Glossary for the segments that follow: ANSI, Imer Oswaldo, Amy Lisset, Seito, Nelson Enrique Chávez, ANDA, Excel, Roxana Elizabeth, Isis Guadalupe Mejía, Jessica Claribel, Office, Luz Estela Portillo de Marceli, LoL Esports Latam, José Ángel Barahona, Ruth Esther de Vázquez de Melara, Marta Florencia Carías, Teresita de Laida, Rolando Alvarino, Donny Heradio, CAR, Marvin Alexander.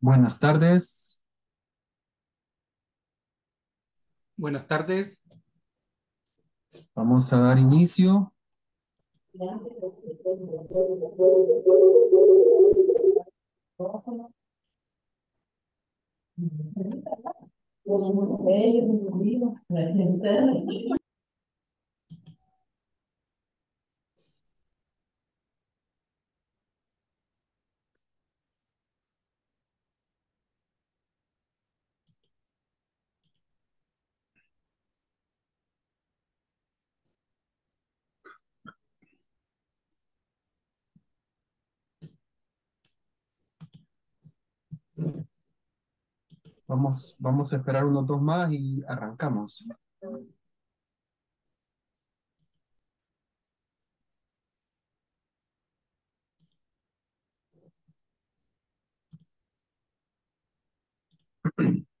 Buenas tardes. Buenas tardes. Vamos a dar inicio. Vamos a esperar unos dos más y arrancamos.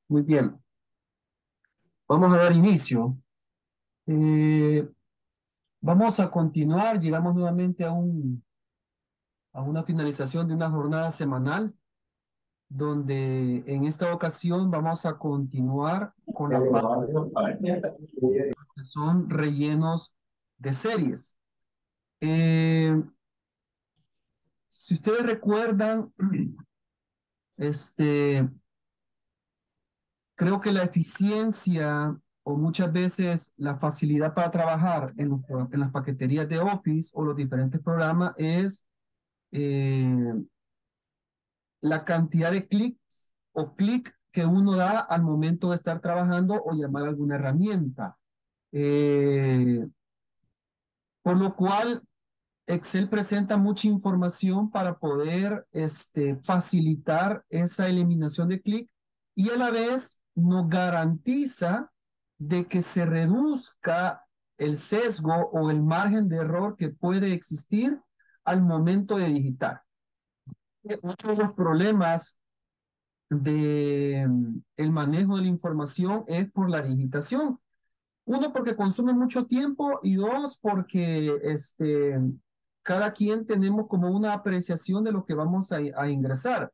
Muy bien. Vamos a dar inicio. Vamos a continuar. Llegamos nuevamente a una finalización de una jornada semanal, donde en esta ocasión vamos a continuar con la parte que son rellenos de series. Si ustedes recuerdan, creo que la eficiencia o muchas veces la facilidad para trabajar en las paqueterías de Office o los diferentes programas es la cantidad de clics o clic que uno da al momento de estar trabajando o llamar a alguna herramienta. Por lo cual, Excel presenta mucha información para poder facilitar esa eliminación de clic y a la vez nos garantiza de que se reduzca el sesgo o el margen de error que puede existir al momento de digitar. Otro de los problemas del manejo de la información es por la digitación. Uno, porque consume mucho tiempo, y dos, porque cada quien tenemos como una apreciación de lo que vamos a ingresar.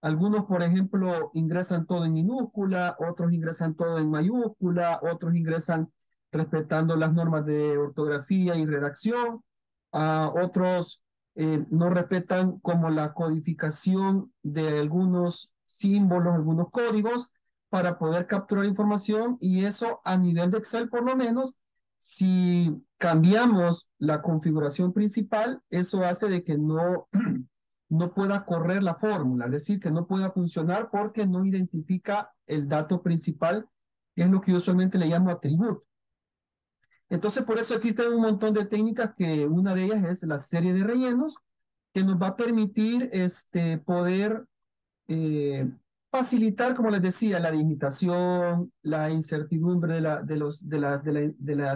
Algunos, por ejemplo, ingresan todo en minúscula, otros ingresan todo en mayúscula, otros ingresan respetando las normas de ortografía y redacción, otros no respetan como la codificación de algunos símbolos, algunos códigos para poder capturar información, y eso a nivel de Excel, por lo menos, si cambiamos la configuración principal, eso hace de que no pueda correr la fórmula, es decir, que no pueda funcionar porque no identifica el dato principal, que es lo que yo usualmente le llamo atributo. Entonces, por eso existen un montón de técnicas, que una de ellas es la serie de rellenos, que nos va a permitir poder facilitar, como les decía, la digitación, la incertidumbre de la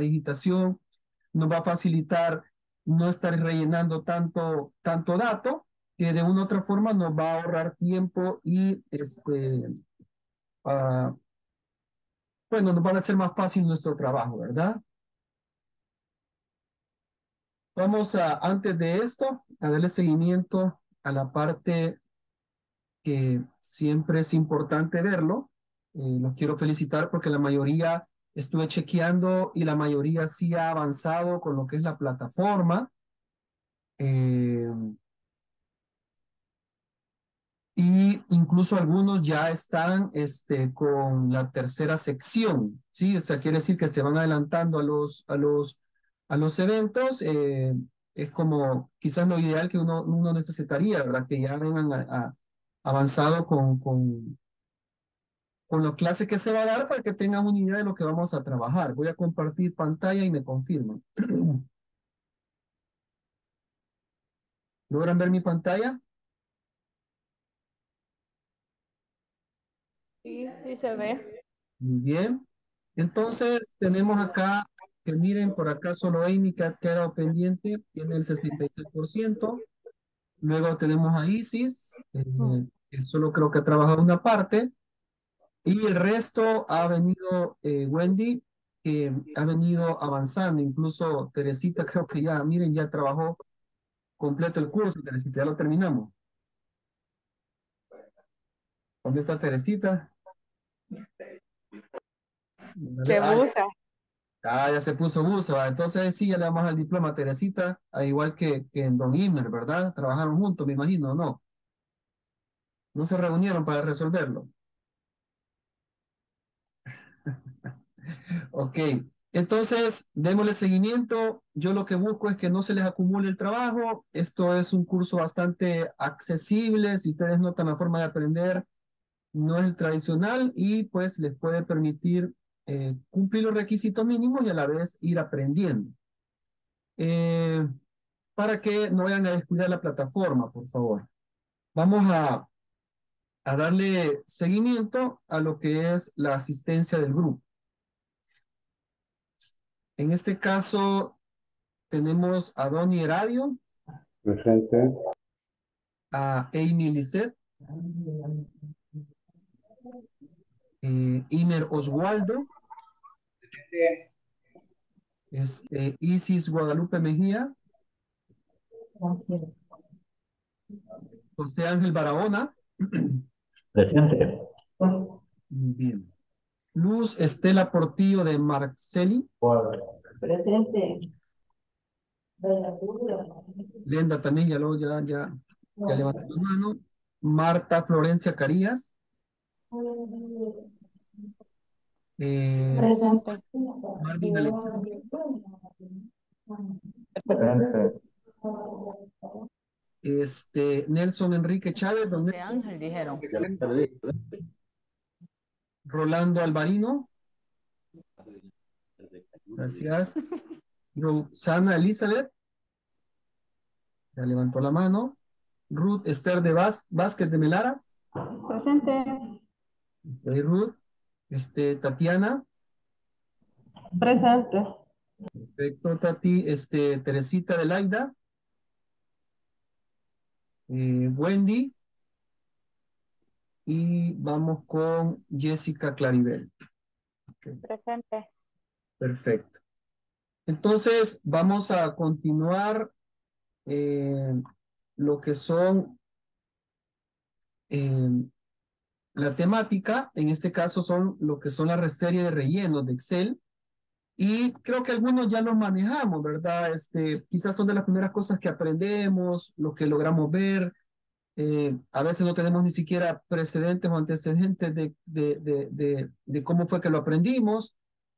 digitación, nos va a facilitar no estar rellenando tanto dato, que de una u otra forma nos va a ahorrar tiempo y bueno, nos va a hacer más fácil nuestro trabajo, ¿verdad? Vamos antes de esto, a darle seguimiento a la parte que siempre es importante verlo. Los quiero felicitar porque la mayoría estuve chequeando y la mayoría sí ha avanzado con lo que es la plataforma. Y incluso algunos ya están con la tercera sección, ¿sí? O sea, quiere decir que se van adelantando a los eventos. Es como quizás lo ideal que uno necesitaría, ¿verdad? Que ya vengan avanzado con las clases que se va a dar, para que tengan una idea de lo que vamos a trabajar. Voy a compartir pantalla y me confirman. ¿Logran ver mi pantalla? Sí, sí se ve. Muy bien. Entonces tenemos acá, que miren, por acá solo Amy que ha quedado pendiente, tiene el 66%. Luego tenemos a Isis, que solo creo que ha trabajado una parte. Y el resto ha venido Wendy, que ha venido avanzando. Incluso Teresita, creo que ya, miren, ya trabajó completo el curso. Teresita, ya lo terminamos. ¿Dónde está Teresita? ¿Qué busa? Ah, ya se puso busa. Entonces sí, ya le damos el diploma a Teresita, al igual que en Don Imer, ¿verdad? Trabajaron juntos, me imagino, ¿no? No se reunieron para resolverlo. Ok, entonces démosle seguimiento. Yo lo que busco es que no se les acumule el trabajo. Esto es un curso bastante accesible. Si ustedes notan, la forma de aprender no es el tradicional y pues les puede permitir cumplir los requisitos mínimos y a la vez ir aprendiendo. Para que no vayan a descuidar la plataforma, por favor. Vamos a darle seguimiento a lo que es la asistencia del grupo. En este caso, tenemos a Donny Heradio. Presente. A Amy Lisset. Imer Oswaldo. Presente. Isis Guadalupe Mejía. Presente. José Ángel Barahona. Presente. Bien. Luz Estela Portillo de Marceli. Presente. Lenda también, ya levantó la mano. Marta Florencia Carías. Presente. Marvin Alexander. Presente. Nelson Enrique Chávez. José Ángel, dijeron. Presente. Rolando Alvarino. Gracias. Roxana Elizabeth. Ya levantó la mano. Ruth Esther de Vázquez de Melara. Presente. Okay, Ruth. Tatiana. Presente. Perfecto, Tati. Teresita de Laida. Wendy. Y vamos con Jessica Claribel. Okay. Presente. Perfecto. Entonces, vamos a continuar lo que son la temática. En este caso son lo que son la serie de rellenos de Excel. Y creo que algunos ya los manejamos, ¿verdad? Quizás son de las primeras cosas que aprendemos, lo que logramos ver. A veces no tenemos ni siquiera precedentes o antecedentes de cómo fue que lo aprendimos,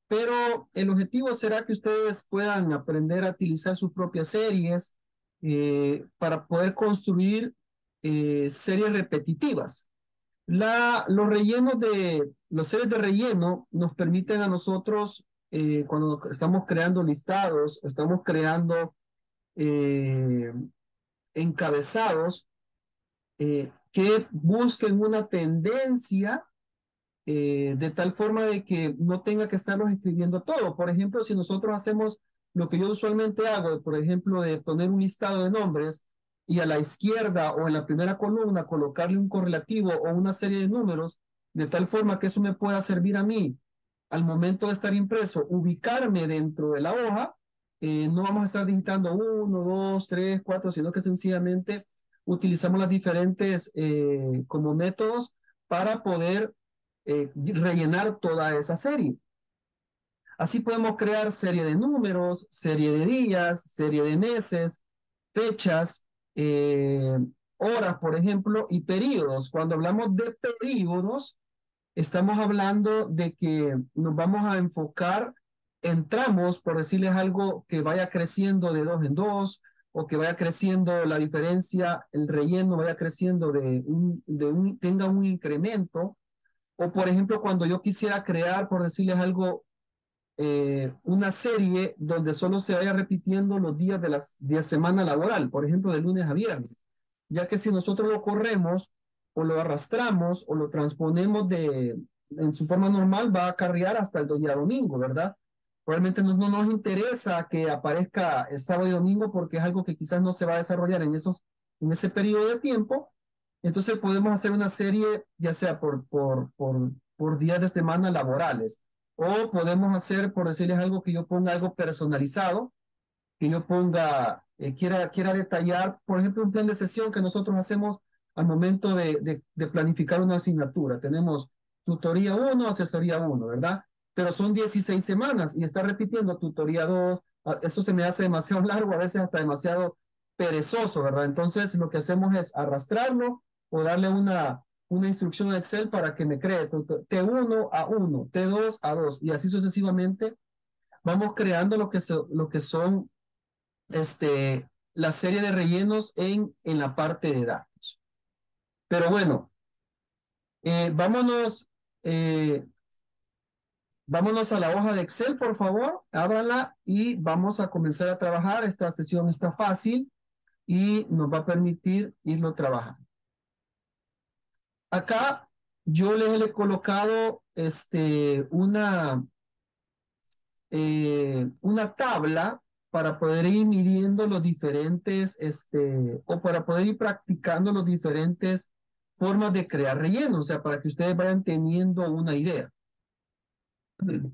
pero el objetivo será que ustedes puedan aprender a utilizar sus propias series para poder construir series repetitivas. Los series de relleno nos permiten a nosotros, cuando estamos creando listados, estamos creando encabezados, que busquen una tendencia de tal forma de que no tenga que estarlos escribiendo todo. Por ejemplo, si nosotros hacemos lo que yo usualmente hago, por ejemplo, de poner un listado de nombres y a la izquierda o en la primera columna colocarle un correlativo o una serie de números, de tal forma que eso me pueda servir a mí al momento de estar impreso, ubicarme dentro de la hoja. No vamos a estar digitando 1, 2, 3, 4, sino que sencillamente utilizamos las diferentes como métodos para poder rellenar toda esa serie. Así podemos crear serie de números, serie de días, serie de meses, fechas, horas, por ejemplo, y periodos. Cuando hablamos de periodos, estamos hablando de que nos vamos a enfocar en tramos, por decirles algo, que vaya creciendo de 2 en 2, o que vaya creciendo la diferencia, el relleno vaya creciendo, tenga un incremento. O por ejemplo, cuando yo quisiera crear, por decirles algo, una serie donde solo se vaya repitiendo los días de la semana laboral, por ejemplo, de lunes a viernes, ya que si nosotros lo corremos o lo arrastramos o lo transponemos en su forma normal, va a acarrear hasta el día domingo, ¿verdad? Realmente no nos interesa que aparezca el sábado y domingo porque es algo que quizás no se va a desarrollar en ese periodo de tiempo. Entonces podemos hacer una serie ya sea por días de semana laborales, o podemos hacer, por decirles algo, que yo ponga algo personalizado, que yo ponga, quiera detallar, por ejemplo, un plan de sesión que nosotros hacemos al momento de planificar una asignatura. Tenemos tutoría 1, asesoría 1, ¿verdad? Pero son 16 semanas y está repitiendo tutoría 2. Esto se me hace demasiado largo, a veces hasta demasiado perezoso, ¿verdad? Entonces lo que hacemos es arrastrarlo o darle una instrucción a Excel para que me cree T1 a 1, T2 a 2 y así sucesivamente. Vamos creando lo que son la serie de rellenos en la parte de datos. Pero bueno, vámonos a la hoja de Excel, por favor, ábrala y vamos a comenzar a trabajar. Esta sesión está fácil y nos va a permitir irlo trabajando. Acá yo les he colocado una tabla para poder ir midiendo los diferentes, o para poder ir practicando los diferentes formas de crear relleno, o sea, para que ustedes vayan teniendo una idea.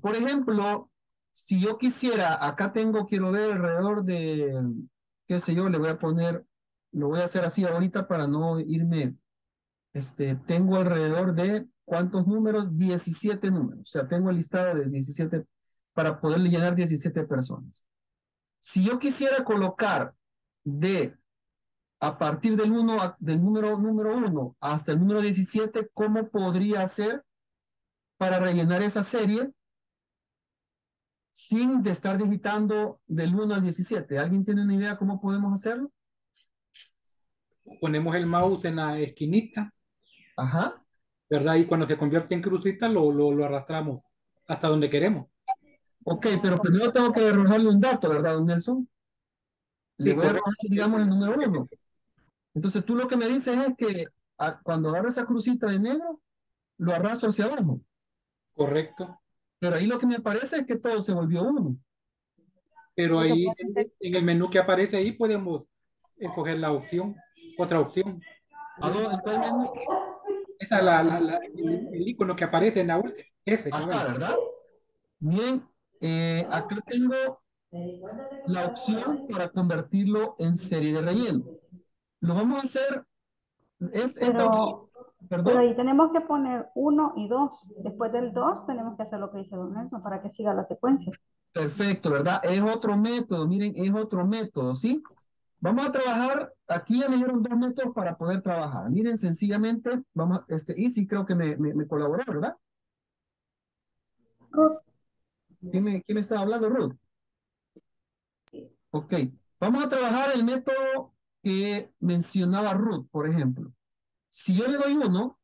Por ejemplo, si yo quisiera, acá quiero ver alrededor de, qué sé yo, le voy a poner, lo voy a hacer así ahorita para no irme, tengo alrededor de, ¿cuántos números? 17 números, o sea, tengo el listado de 17 para poderle llenar 17 personas. Si yo quisiera colocar a partir del número 1 hasta el número 17, ¿cómo podría hacer para rellenar esa serie sin estar digitando del 1 al 17? ¿Alguien tiene una idea cómo podemos hacerlo? Ponemos el mouse en la esquinita. Ajá. ¿Verdad? Y cuando se convierte en crucita lo arrastramos hasta donde queremos. Ok, pero primero tengo que arrojarle un dato, ¿verdad, don Nelson? Le voy a arrojar, digamos, el número 1. Entonces, tú lo que me dices es que cuando agarro esa crucita de negro, lo arrastro hacia abajo. Correcto. Pero ahí lo que me aparece es que todo se volvió 1. Pero ahí, en el menú que aparece ahí, podemos escoger la opción, otra opción. ¿A dónde el menú? Esa es el icono que aparece en la última. Ese. Ajá, ¿verdad? Bien. Acá tengo la opción para convertirlo en serie de relleno. Lo vamos a hacer. Pero ahí tenemos que poner 1 y 2. Después del 2 tenemos que hacer lo que dice don Nelson para que siga la secuencia. Perfecto, ¿verdad? Es otro método, miren, es otro método, ¿sí? Vamos a trabajar, aquí ya me dieron 2 métodos para poder trabajar. Miren, sencillamente, vamos a, Easy creo que me colaboró, ¿verdad? Ruth. ¿Quién me está hablando, Ruth? Ok, vamos a trabajar el método que mencionaba Ruth, por ejemplo. Si yo le doy 1,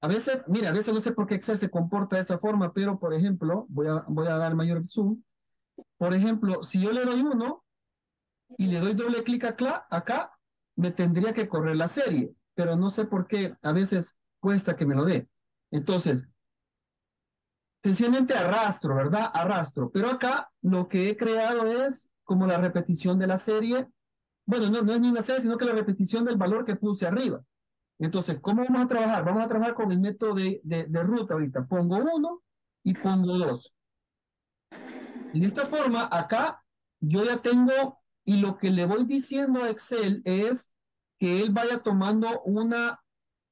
a veces, mira, a veces no sé por qué Excel se comporta de esa forma, pero por ejemplo, voy a dar mayor zoom. Por ejemplo, si yo le doy 1 y le doy doble clic acá, me tendría que correr la serie, pero no sé por qué a veces cuesta que me lo dé. Entonces, sencillamente arrastro, ¿verdad? Arrastro. Pero acá lo que he creado es como la repetición de la serie. Bueno, no es ni una serie, sino que la repetición del valor que puse arriba. Entonces, ¿cómo vamos a trabajar? Vamos a trabajar con el método de ruta ahorita. Pongo 1 y pongo 2. De esta forma, acá yo ya tengo, y lo que le voy diciendo a Excel es que él vaya tomando una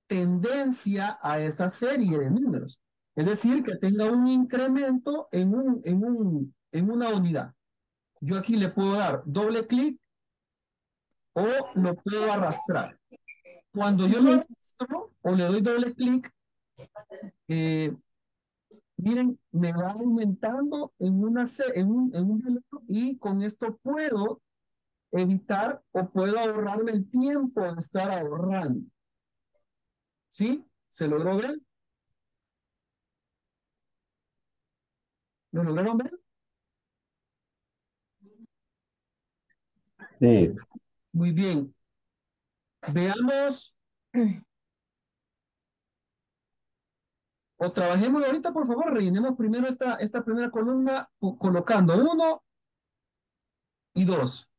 tendencia a esa serie de números. Es decir, que tenga un incremento en una unidad. Yo aquí le puedo dar doble clic o lo puedo arrastrar. Cuando yo lo arrastro o le doy doble clic, miren, me va aumentando en un valor y con esto puedo evitar o puedo ahorrarme el tiempo de estar ahorrando. ¿Sí? ¿Se logró ver? ¿Lo lograron ver? Sí. Muy bien. Veamos. O trabajemos ahorita, por favor. Rellenemos primero esta primera columna colocando 1 y 2.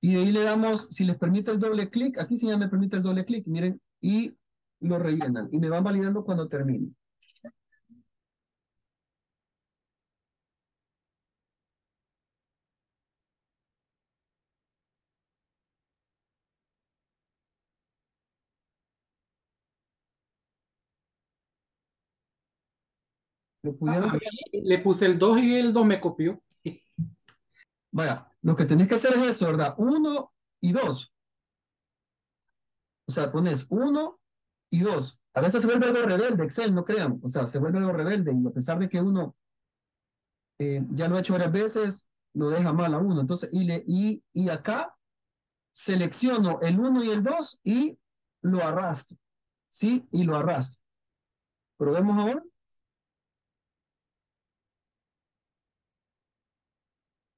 Y de ahí le damos, si les permite el doble clic, aquí sí ya me permite el doble clic, miren, y lo rellenan. Y me van validando cuando termine. Lo pudieron... Le puse el 2 y el 2 me copió. Vaya, lo que tenés que hacer es eso, ¿verdad? 1 y 2. O sea, pones 1 y 2. A veces se vuelve algo rebelde, Excel, no crean. O sea, se vuelve algo rebelde. Y a pesar de que uno ya lo ha hecho varias veces, lo deja mal a uno. Entonces, y acá selecciono el 1 y el 2 y lo arrastro. ¿Sí? Y lo arrastro. Probemos ahora.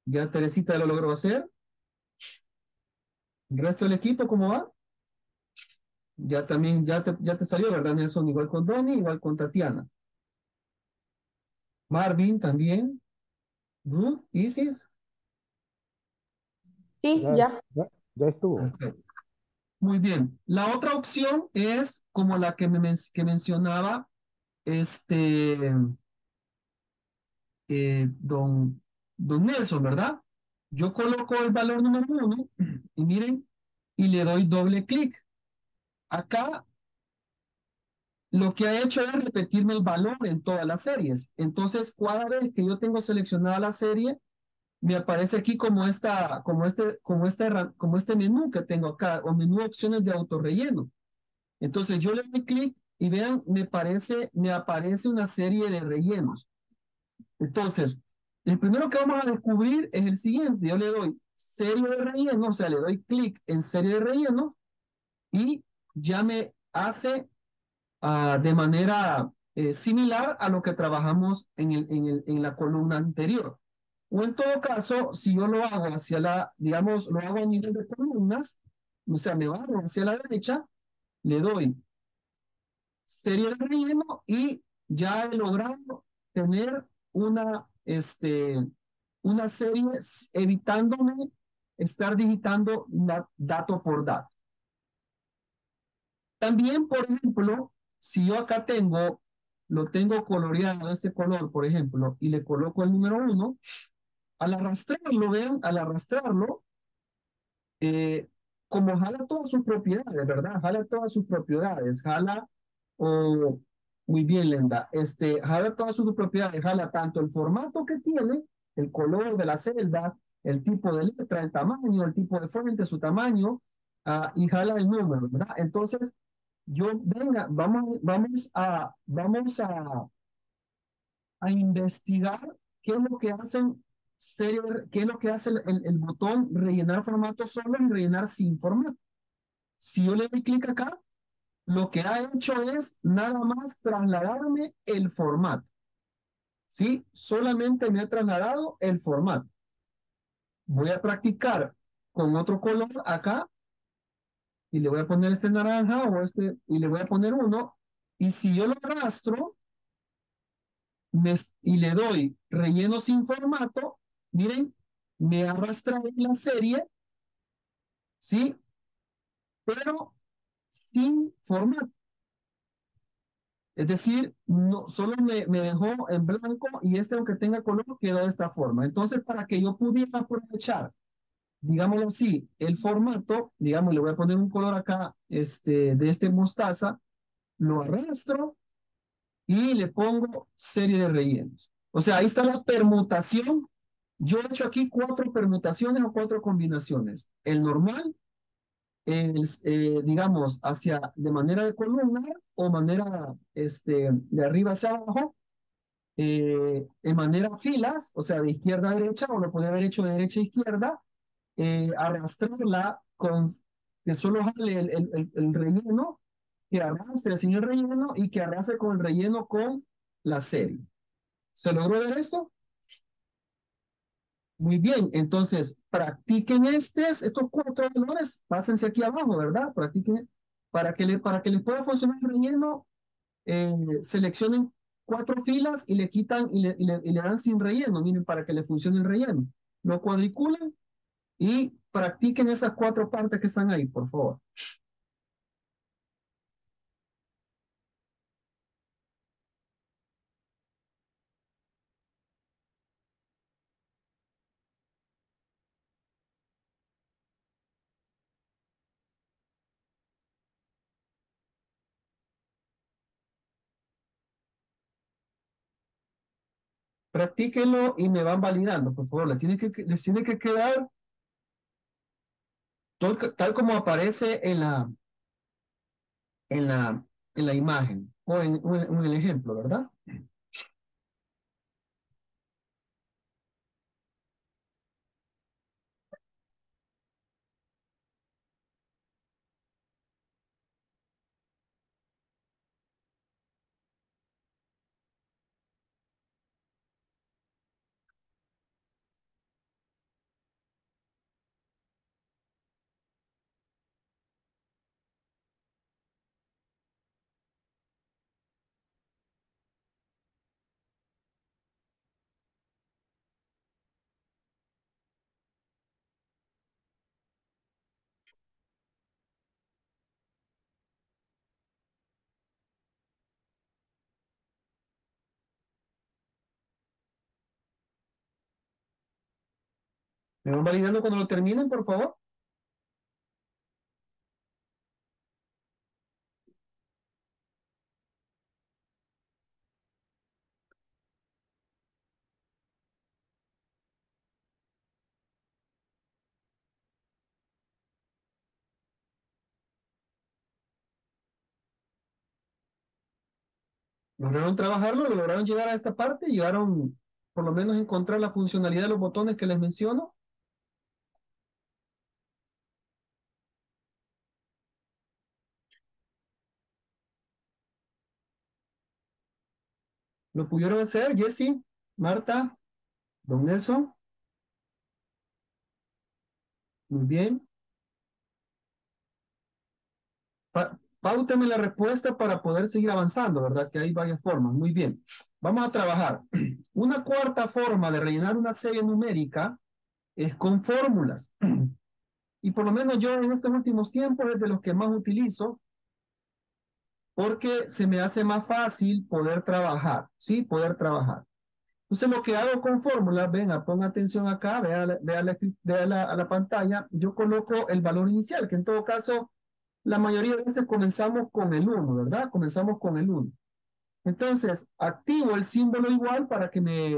Ya Teresita lo logró hacer. ¿El resto del equipo cómo va? Ya también, ya te salió, ¿verdad, Nelson? Igual con Donny, igual con Tatiana. Marvin también. Ruth, Isis. Sí, ya estuvo. Perfecto. Muy bien. La otra opción es como la que mencionaba don Nelson, ¿verdad? Yo coloco el valor número 1 y miren, y le doy doble clic. Acá lo que ha hecho es repetirme el valor en todas las series. Entonces, cada vez que yo tengo seleccionada la serie, me aparece aquí como este menú que tengo acá, o menú opciones de autorrelleno. Entonces, yo le doy clic y vean, me aparece una serie de rellenos. Entonces, el primero que vamos a descubrir es el siguiente. Yo le doy serie de relleno, o sea, le doy clic en serie de relleno y ya me hace de manera similar a lo que trabajamos en la columna anterior. O en todo caso, si yo lo hago hacia la, digamos, lo hago a nivel de columnas, o sea, me barro hacia la derecha, le doy serie de relleno y ya he logrado tener una serie evitándome estar digitando dato por dato. También, por ejemplo, si yo acá lo tengo coloreado de este color, por ejemplo, y le coloco el número 1, al arrastrarlo, vean, como jala todas sus propiedades, ¿verdad? Jala todas sus propiedades, jala o... Muy bien, Lenda. Jala todas sus propiedades, jala tanto el formato que tiene, el color de la celda, el tipo de letra, el tamaño, el tipo de fuente, su tamaño, y jala el número, ¿verdad? Entonces, vamos a investigar qué es lo que hacen el botón rellenar formato solo y rellenar sin formato. Si yo le doy clic acá, lo que ha hecho es nada más trasladarme el formato. ¿Sí? Solamente me ha trasladado el formato. Voy a practicar con otro color acá. Y le voy a poner este naranja o este. Y le voy a poner 1. Y si yo lo arrastro y le doy relleno sin formato, miren, me arrastra en la serie. ¿Sí? Pero sin formato. Es decir, no, solo me dejó en blanco y aunque tenga color, quedó de esta forma. Entonces, para que yo pudiera aprovechar, digámoslo así, el formato, digamos, le voy a poner un color acá, de este mostaza, lo arrastro y le pongo serie de rellenos. O sea, ahí está la permutación. Yo he hecho aquí 4 permutaciones o 4 combinaciones. El normal, digamos, de manera de columna o manera de arriba hacia abajo, de manera filas, o sea, de izquierda a derecha, o lo podría haber hecho de derecha a izquierda, arrastrarla con que solo jale el relleno, que arrastre sin el relleno y que arrastre con el relleno con la serie. ¿Se logró ver esto? Muy bien, entonces practiquen estos 4 valores, pásense aquí abajo, ¿verdad? Practiquen, para que les pueda funcionar el relleno, seleccionen 4 filas y le quitan y le dan sin relleno, miren, para que le funcione el relleno. Lo cuadriculan y practiquen esas 4 partes que están ahí, por favor. Practíquenlo y me van validando, por favor. Les tiene que quedar tal como aparece en la imagen o en el ejemplo, ¿verdad? ¿Me van validando cuando lo terminen, por favor? ¿Lograron trabajarlo? ¿Lograron llegar a esta parte? ¿Llegaron por lo menos a encontrar la funcionalidad de los botones que les menciono? ¿Lo pudieron hacer, Jesse, Marta, don Nelson? Muy bien. Páutame la respuesta para poder seguir avanzando, ¿verdad? Que hay varias formas. Muy bien. Vamos a trabajar. Una cuarta forma de rellenar una serie numérica es con fórmulas. Y por lo menos yo en estos últimos tiempos es de los que más utilizo, porque se me hace más fácil poder trabajar, ¿sí? Poder trabajar. Entonces, lo que hago con fórmulas, venga, ponga atención acá, vea la pantalla, yo coloco el valor inicial, que en todo caso, la mayoría de veces comenzamos con el 1, ¿verdad? Comenzamos con el 1. Entonces, activo el símbolo igual para que me,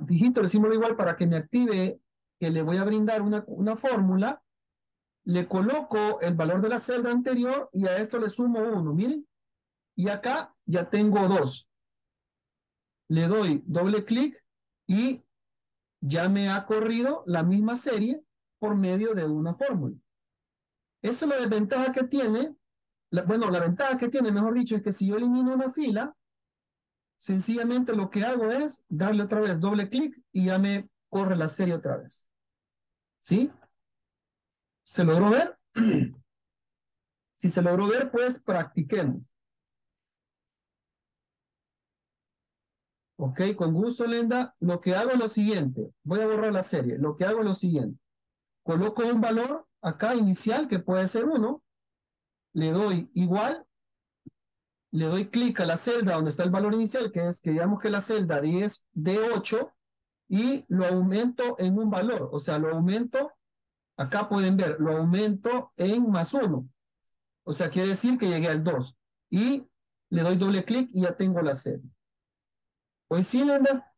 digito el símbolo igual para que me active, que le voy a brindar una fórmula. Le coloco el valor de la celda anterior y a esto le sumo 1, miren. Y acá ya tengo 2. Le doy doble clic y ya me ha corrido la misma serie por medio de una fórmula. Esta es la desventaja que tiene, la ventaja que tiene, mejor dicho, es que si yo elimino una fila, sencillamente lo que hago es darle otra vez doble clic y ya me corre la serie otra vez. ¿Sí? ¿Se logró ver? Si se logró ver, pues practiquemos. Ok, con gusto, Lenda. Lo que hago es lo siguiente. Voy a borrar la serie. Lo que hago es lo siguiente. Coloco un valor acá inicial, que puede ser 1. Le doy igual. Le doy clic a la celda donde está el valor inicial, que es, que digamos que la celda 10 de 8, y lo aumento en un valor. O sea, lo aumento. Acá pueden ver, lo aumento en más 1. O sea, quiere decir que llegué al 2. Y le doy doble clic y ya tengo la serie. Pues sí, Linda.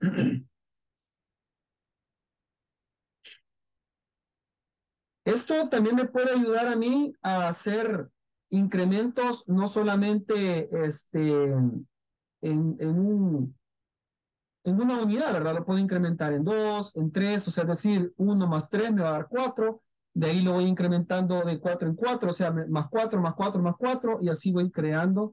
Esto también me puede ayudar a mí a hacer incrementos, no solamente en una unidad, ¿verdad? Lo puedo incrementar en 2, en 3, o sea, es decir, 1 más 3 me va a dar 4. De ahí lo voy incrementando de 4 en 4, o sea, más 4, más 4, más 4, y así voy creando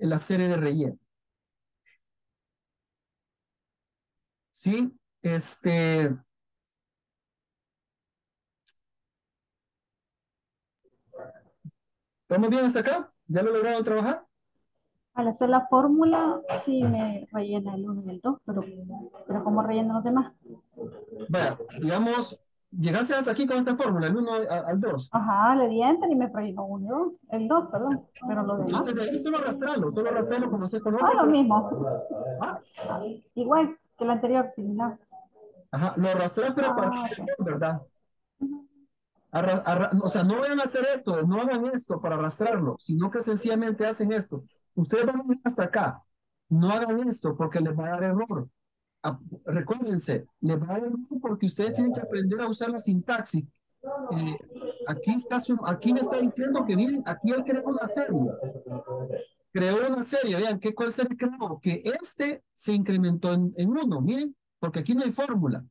la serie de relleno. ¿Sí? ¿Estamos bien hasta acá? ¿Ya lo he logrado trabajar? Al hacer la fórmula, sí me rellena el 1 y el 2, pero ¿cómo relleno los demás? Bueno, digamos, llegaste hasta aquí con esta fórmula, el 1 al 2. Ajá, le di enter y me rellenó el 2, perdón, pero los demás. Entonces, de ahí solo arrastrarlo como se conoce. Ah, lo mismo. Ah. Igual que el anterior, similar. Ajá, lo arrastras, pero para el 2, ¿verdad? O sea, no vayan a hacer esto, no hagan esto para arrastrarlo, sino que sencillamente hacen esto. Ustedes van a ir hasta acá. No hagan esto porque les va a dar error. Recuérdense, les va a dar error porque ustedes tienen que aprender a usar la sintaxis. Aquí me está diciendo que miren, aquí él creó una serie. Vean, ¿qué cuál serie creó? Que este se incrementó en 1, miren, porque aquí no hay fórmula.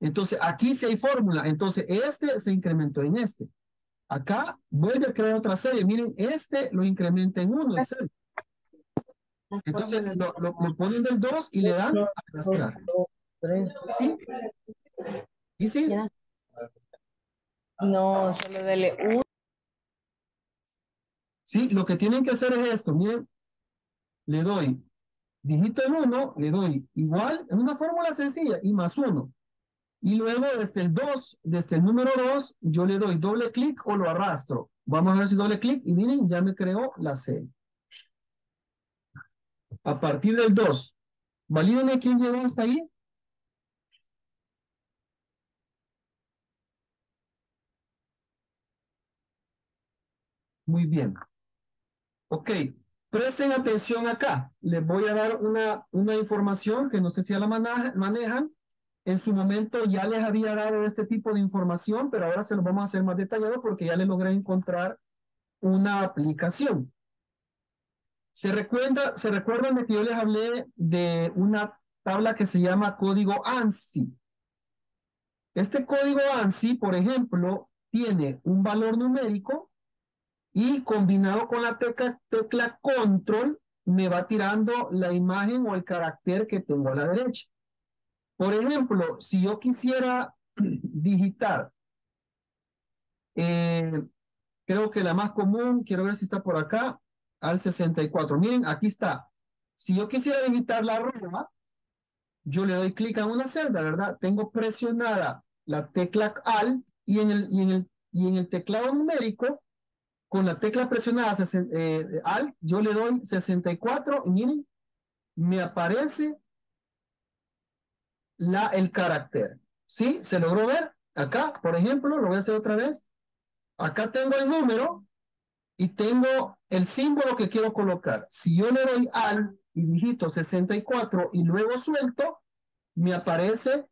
Entonces, aquí sí hay fórmula. Entonces, este se incrementó en este. Acá vuelve a crear otra serie. Miren, este lo incrementa en 1. Entonces, lo ponen del 2 y le dan a arrastrar. ¿Sí? ¿Y sí? No, solo dele 1. Sí, lo que tienen que hacer es esto. Miren, le doy dígito en 1, le doy igual, en una fórmula sencilla, y más 1. Y luego desde el 2, desde el número 2, yo le doy doble clic o lo arrastro. Vamos a ver si doble clic y miren, ya me creó la serie. A partir del 2. Valídenme quién llegó hasta ahí. Muy bien. Ok. Presten atención acá. Les voy a dar una información que no sé si ya la manejan. En su momento ya les había dado este tipo de información, pero ahora se lo vamos a hacer más detallado porque ya le logré encontrar una aplicación. ¿Se recuerdan de que yo les hablé de una tabla que se llama código ANSI? Este código ANSI, por ejemplo, tiene un valor numérico y combinado con la tecla control me va tirando la imagen o el carácter que tengo a la derecha. Por ejemplo, si yo quisiera digitar, creo que la más común, quiero ver si está por acá, al 64. Miren, aquí está. Si yo quisiera digitar la arroba, yo le doy clic a una celda, ¿verdad? Tengo presionada la tecla ALT y en el teclado numérico, con la tecla presionada ALT, yo le doy 64 y miren, me aparece el carácter. ¿Sí? ¿Se logró ver? Acá, por ejemplo, lo voy a hacer otra vez. Acá tengo el número y tengo el símbolo que quiero colocar. Si yo le doy al y digito 64 y luego suelto, me aparece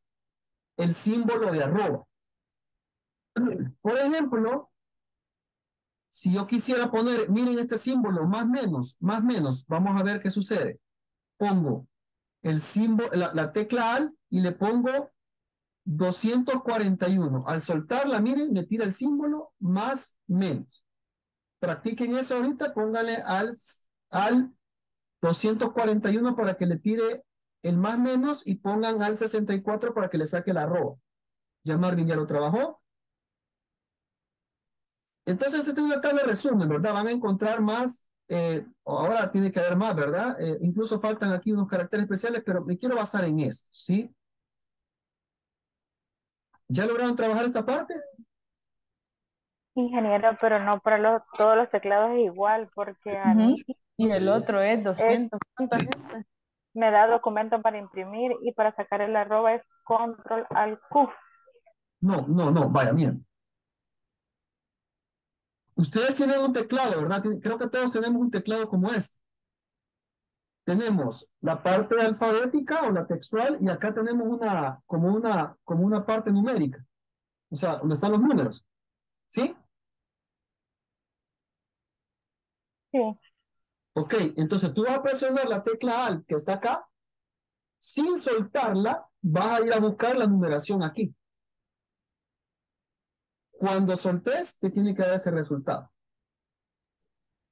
el símbolo de arroba. Por ejemplo, si yo quisiera poner, miren este símbolo, más menos, vamos a ver qué sucede. Pongo el símbolo, la tecla AL y le pongo 241. Al soltarla, miren, me tira el símbolo más menos. Practiquen eso ahorita, póngale al 241 para que le tire el más menos y pongan al 64 para que le saque la arroba. Ya Marvin ya lo trabajó. Entonces, esta es una tabla de resumen, ¿verdad? Van a encontrar más. Ahora tiene que haber más, ¿verdad? Incluso faltan aquí unos caracteres especiales, pero me quiero basar en esto, ¿sí? ¿Ya lograron trabajar esta parte? Ingeniero, pero no para todos los teclados es igual, porque a mí, y el otro es 200. Me da documento para imprimir y para sacar el arroba es control al Q. No, vaya, miren. Ustedes tienen un teclado, ¿verdad? Creo que todos tenemos un teclado como este. Tenemos la parte alfabética o la textual y acá tenemos como una parte numérica. O sea, donde están los números. ¿Sí? Sí. Ok, entonces tú vas a presionar la tecla ALT que está acá. Sin soltarla, vas a ir a buscar la numeración aquí. Cuando soltes, te tiene que dar ese resultado.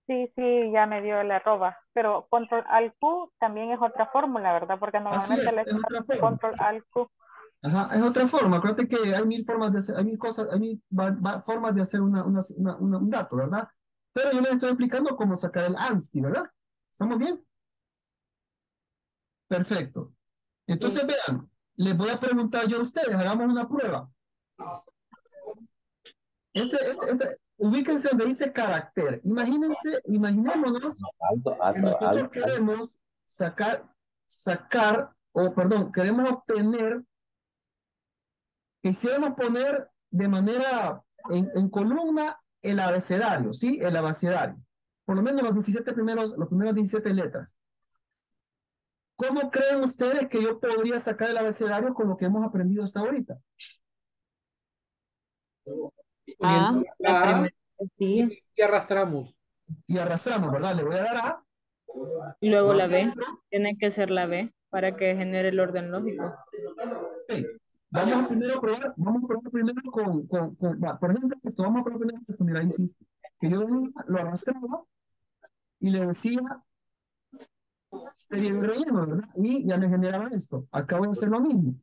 Sí, ya me dio la arroba. Pero control al Q también es otra fórmula, ¿verdad? Porque normalmente le damos control al Q. Ajá, es otra forma. Acuérdate que hay mil formas de hacer, hay mil formas de hacer un dato, ¿verdad? Pero yo les estoy explicando cómo sacar el ANSCII, ¿verdad? ¿Estamos bien? Perfecto. Entonces, vean, les voy a preguntar yo a ustedes, hagamos una prueba. Ubíquense donde dice carácter. Imaginémonos que nosotros queremos queremos obtener, quisiéramos poner de manera en columna el abecedario, ¿sí? El abecedario. Por lo menos los primeros 17 letras. ¿Cómo creen ustedes que yo podría sacar el abecedario con lo que hemos aprendido hasta ahorita? Y arrastramos. Y arrastramos, ¿verdad? Le voy a dar A. Y luego la B. Tiene que ser la B para que genere el orden lógico. Sí. Vamos a primero probar, por ejemplo, esto, vamos a probar primero esto, mira, insisto, que yo lo arrastraba y le decía sería el relleno, ¿verdad? Y ya me generaba esto. Acá voy a hacer lo mismo.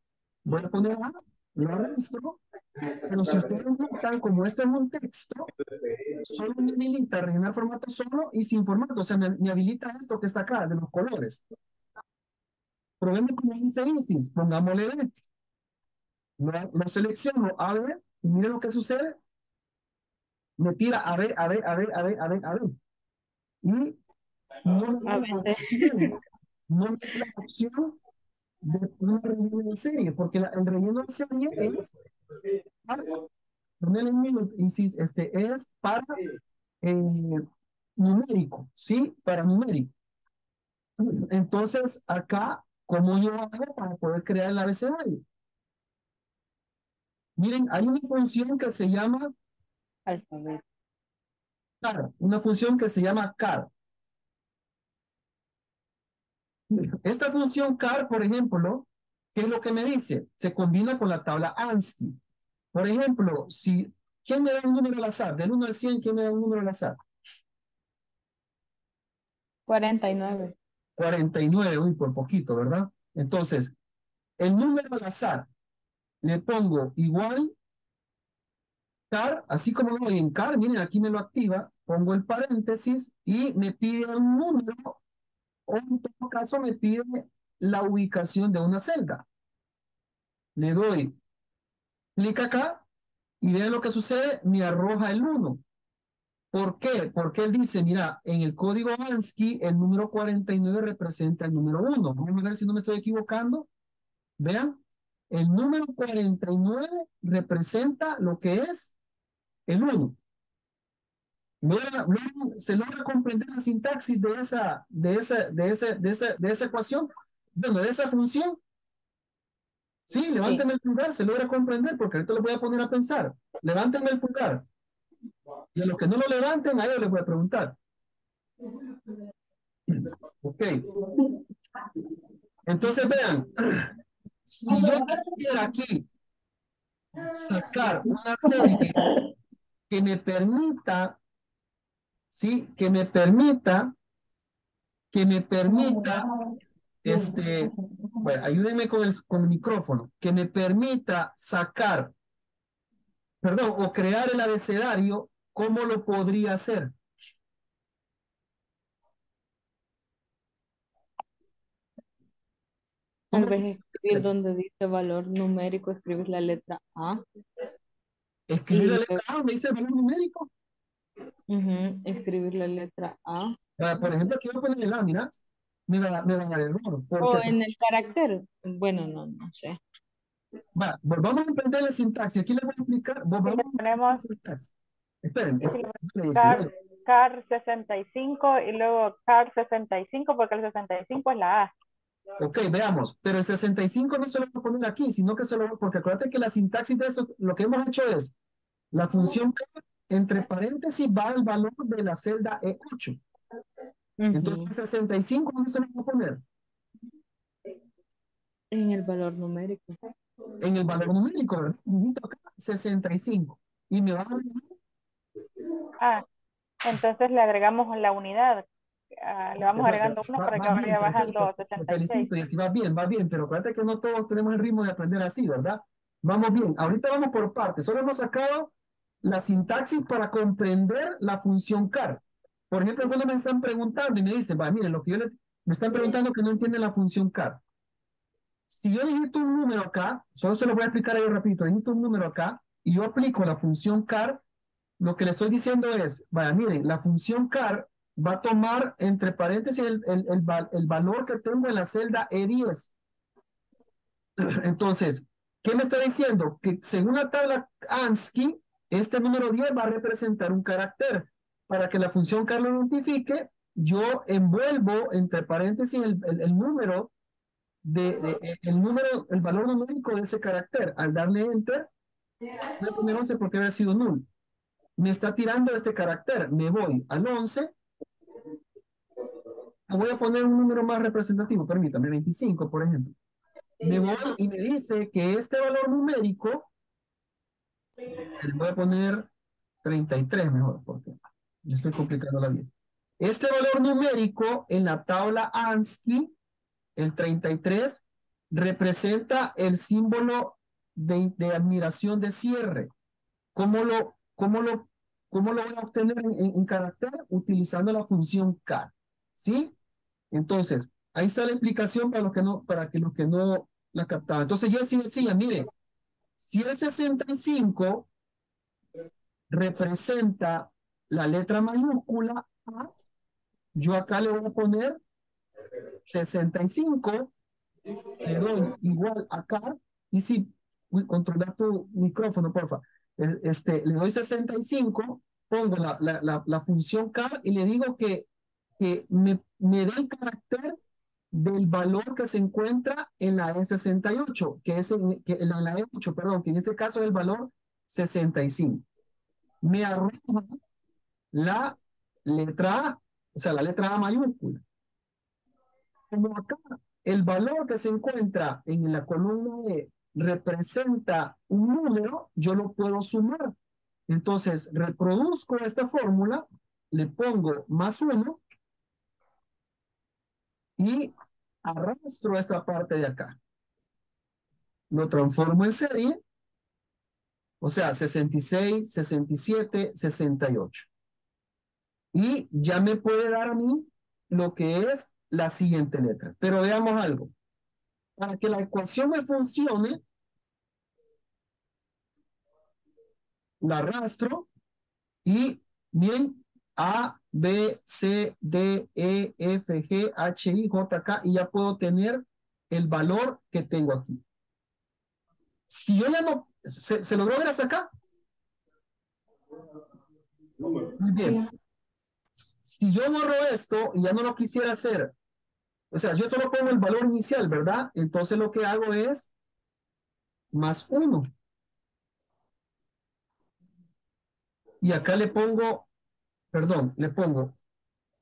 Voy a poner A, lo arrastro, pero si ustedes notan, como esto es un texto, solo me habilita rellenar formato solo y sin formato, o sea, me habilita esto que está acá, de los colores. Probemos como dice Isis, pongámosle B. Lo selecciono, a ver, y miren lo que sucede. Me tira a ver. Y no es la opción de un relleno de serie, porque el relleno de serie es para, numérico, ¿sí? Para numérico. Entonces, acá, ¿cómo yo hago para poder crear el abecedario? Miren, hay una función que se llama alfabeto. CAR, una función que se llama CAR. Esta función CAR, por ejemplo, ¿qué es lo que me dice? Se combina con la tabla ANSI. Por ejemplo, si, ¿quién me da un número al azar? Del 1 al 100, ¿quién me da un número al azar? 49. 49, uy, por poquito, ¿verdad? Entonces, el número al azar le pongo igual CAR, así como lo doy en CAR, miren, aquí me lo activa, pongo el paréntesis y me pide un número, o en todo caso me pide la ubicación de una celda. Le doy clic acá y vean lo que sucede, me arroja el 1. ¿Por qué? Porque él dice, mira, en el código ANSCII el número 49 representa el número 1. Vamos a ver si no me estoy equivocando. Vean. El número 49 representa lo que es el 1. ¿Se logra comprender la sintaxis de esa ecuación? Bueno, de esa función. Sí, levánteme el pulgar, se logra comprender, porque ahorita lo voy a poner a pensar. Levánteme el pulgar. Y a los que no lo levanten, a ellos les voy a preguntar. Ok. Entonces, vean. Si yo quisiera aquí sacar una serie que me permita, ¿sí? Bueno, ayúdenme con el micrófono, que me permita sacar, perdón, o crear el abecedario, ¿cómo lo podría hacer? En vez de escribir donde dice valor numérico, escribes la letra A. ¿Escribir la letra A donde dice valor numérico? Escribir la letra A. Por ejemplo, aquí voy a poner el A, mira. Me va a dar error. O en el carácter. Bueno, no sé. Va, volvamos a aprender la sintaxis. Aquí les voy a explicar. Ponemos esperen. CAR 65 y luego CAR 65 porque el 65 es la A. Ok, veamos, pero el 65 no se lo voy a poner aquí, sino que solo, porque acuérdate que la sintaxis de esto, lo que hemos hecho es, la función entre paréntesis va al valor de la celda E8. Entonces, el 65 no se lo voy a poner. En el valor numérico. En el valor numérico, ¿verdad? 65. Y me va a... entonces le agregamos la unidad. Le vamos agregando uno para que vaya bajando 76. Y así va bien, pero acuérdate que no todos tenemos el ritmo de aprender así, ¿verdad? Vamos bien, ahorita vamos por partes. Solo hemos sacado la sintaxis para comprender la función CAR. Por ejemplo, cuando me están preguntando y me dicen, va, miren, me están preguntando que no entienden la función CAR. Si yo digito un número acá, solo se lo voy a explicar ahí rapidito, digito un número acá y yo aplico la función CAR, lo que le estoy diciendo es, vaya, miren, la función CAR va a tomar entre paréntesis el valor que tengo en la celda E10. Entonces, ¿qué me está diciendo? Que según la tabla ANSCII, Este número 10 va a representar un carácter. Para que la función CAR lo identifique, yo envuelvo entre paréntesis el número el valor numérico de ese carácter. Al darle enter, voy a poner 11 porque había sido null. Me está tirando este carácter. Me voy al 11. Voy a poner un número más representativo, permítame, 25, por ejemplo. Me voy y me dice que este valor numérico, le voy a poner 33 mejor, porque yo estoy complicando la vida. Este valor numérico en la tabla ANSCII, el 33, representa el símbolo de admiración de cierre. ¿Cómo lo voy a obtener en carácter? Utilizando la función CAR. ¿Sí? Entonces, ahí está la explicación para los que no la captaban. Entonces, ya sí decía, mire, si el 65 representa la letra mayúscula A, yo acá le voy a poner 65, le doy igual acá, y si, controla tu micrófono, porfa, le doy 65, pongo la función CAR y le digo que me dé el carácter del valor que se encuentra en la E68, en la E8, perdón, que en este caso es el valor 65. Me arroja la letra A, o sea, la letra A mayúscula. Como acá, el valor que se encuentra en la columna E representa un número, yo lo puedo sumar. Entonces, reproduzco esta fórmula, le pongo más 1, y arrastro esta parte de acá. Lo transformo en serie. O sea, 66, 67, 68. Y ya me puede dar a mí lo que es la siguiente letra. Pero veamos algo. Para que la ecuación me funcione, la arrastro y bien. A, B, C, D, E, F, G, H, I, J, K, y ya puedo tener el valor que tengo aquí. Si yo ya no... ¿Se logró ver hasta acá? Muy bien. Si yo borro esto y ya no lo quisiera hacer, o sea, yo solo pongo el valor inicial, ¿verdad? Entonces lo que hago es más 1. Y acá le pongo... Perdón, le pongo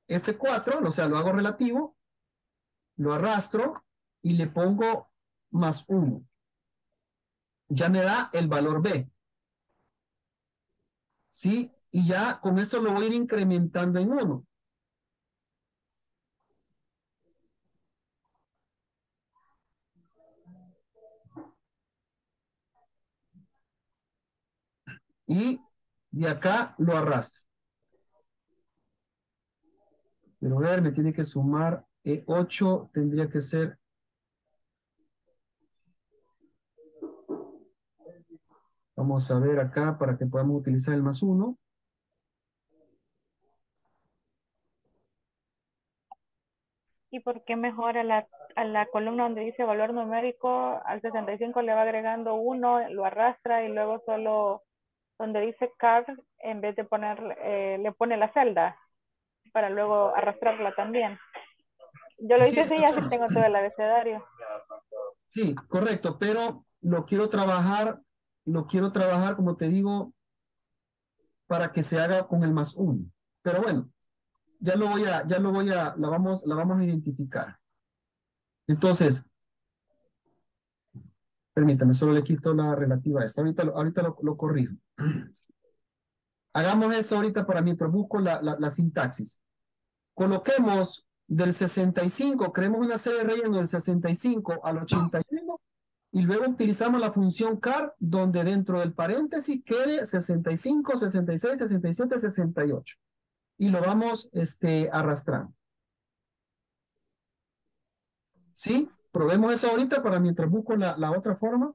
F4, o sea, lo hago relativo, lo arrastro y le pongo más 1. Ya me da el valor B. ¿Sí? Y ya con esto lo voy a ir incrementando en 1. Y de acá lo arrastro. Pero a ver, me tiene que sumar E8, tendría que ser. Vamos a ver acá para que podamos utilizar el más 1. ¿Y por qué mejor a la columna donde dice valor numérico, al 65 le va agregando 1, lo arrastra y luego solo donde dice CAR, en vez de poner, le pone la celda? Para luego arrastrarla también. Yo lo hice así, ya tengo todo el abecedario. Sí, correcto, pero lo quiero trabajar, como te digo, para que se haga con el más 1. Pero bueno, la vamos a identificar. Entonces, permítame, solo le quito la relativa a esta. Ahorita lo corrijo. Hagamos esto ahorita para mientras busco la sintaxis. Coloquemos del 65, creemos una serie de relleno del 65 al 81 y luego utilizamos la función CAR donde dentro del paréntesis quede 65, 66, 67, 68. Y lo vamos arrastrando. ¿Sí? Probemos eso ahorita para mientras busco la otra forma.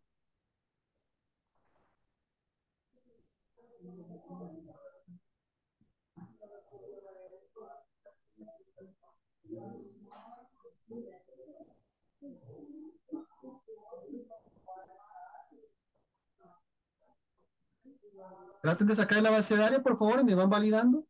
Traten de sacar la base de área, por favor, y me van validando.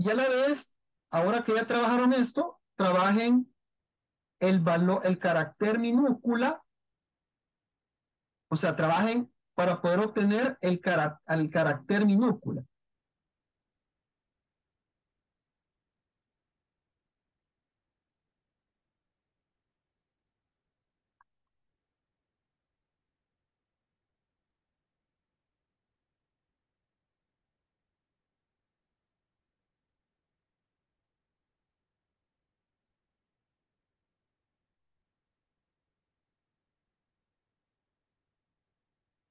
Y a la vez, ahora que ya trabajaron esto, trabajen el valor, el carácter minúscula, o sea, trabajen para poder obtener el carácter minúscula.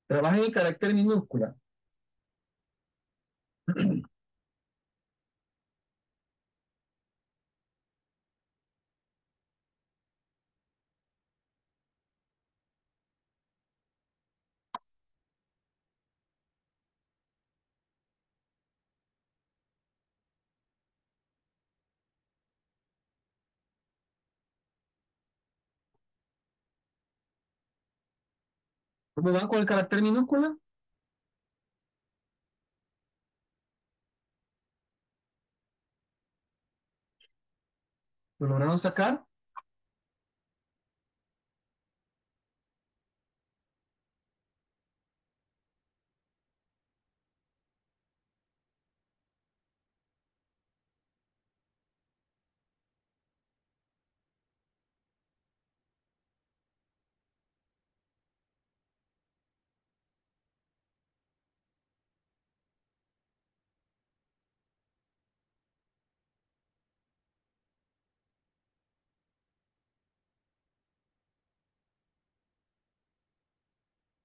Trabajen en carácter minúscula. ¿Cómo van con el carácter minúscula? ¿Lo lograron sacar?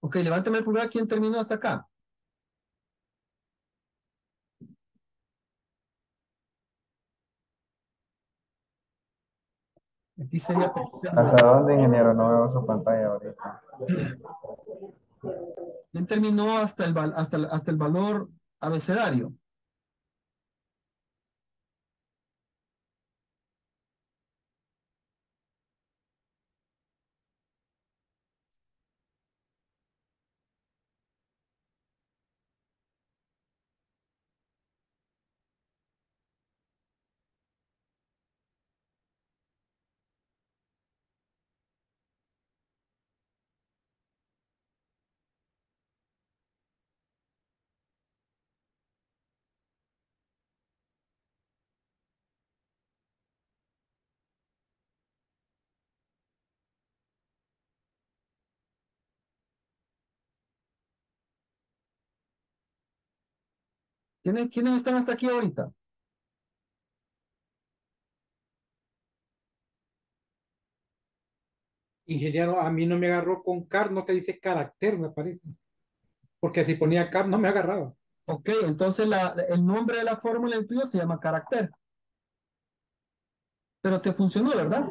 Ok, levántame el pulgar. ¿Quién terminó hasta acá? Aquí sería... ¿Hasta dónde, ingeniero? No veo su pantalla ahorita. ¿Quién terminó hasta el valor abecedario? ¿Quiénes están hasta aquí ahorita? Ingeniero, a mí no me agarró con CAR, no que dice carácter, me parece. Porque si ponía CAR no me agarraba. Ok, entonces el nombre de la fórmula del tuyo se llama carácter. Pero te funcionó, ¿verdad?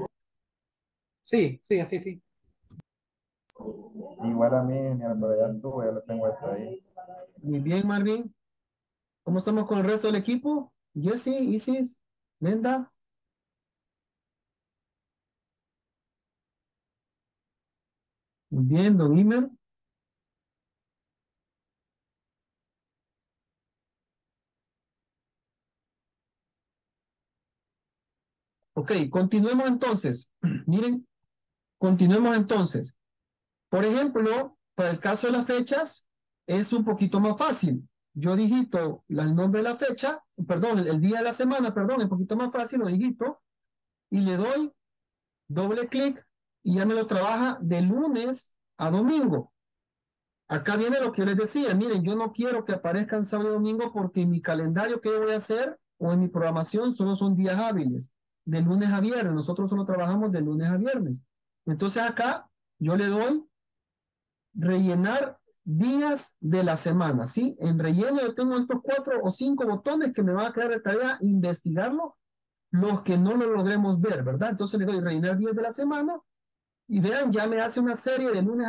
Sí, así sí. Igual a mí, ingeniero, pero ya estuvo, ya lo tengo hasta ahí. Muy bien, Marvin. ¿Cómo estamos con el resto del equipo? Jesse, Isis, Menda. Muy bien, don Imer. Ok, continuemos entonces. Miren, continuemos entonces. Por ejemplo, para el caso de las fechas, es un poquito más fácil. Yo digito el nombre de la fecha, perdón, el día de la semana, perdón, es un poquito más fácil, lo digito, y le doy doble clic y ya me lo trabaja de lunes a domingo. Acá viene lo que yo les decía, miren, yo no quiero que aparezcan sábado y domingo porque en mi calendario que yo voy a hacer o en mi programación solo son días hábiles, de lunes a viernes, nosotros solo trabajamos de lunes a viernes. Entonces acá yo le doy rellenar días de la semana, ¿sí? En relleno yo tengo estos 4 o 5 botones que me van a quedar de tarea investigarlo, los que no lo logremos ver, ¿verdad? Entonces le doy rellenar días de la semana Y vean, ya me hace una serie de lunes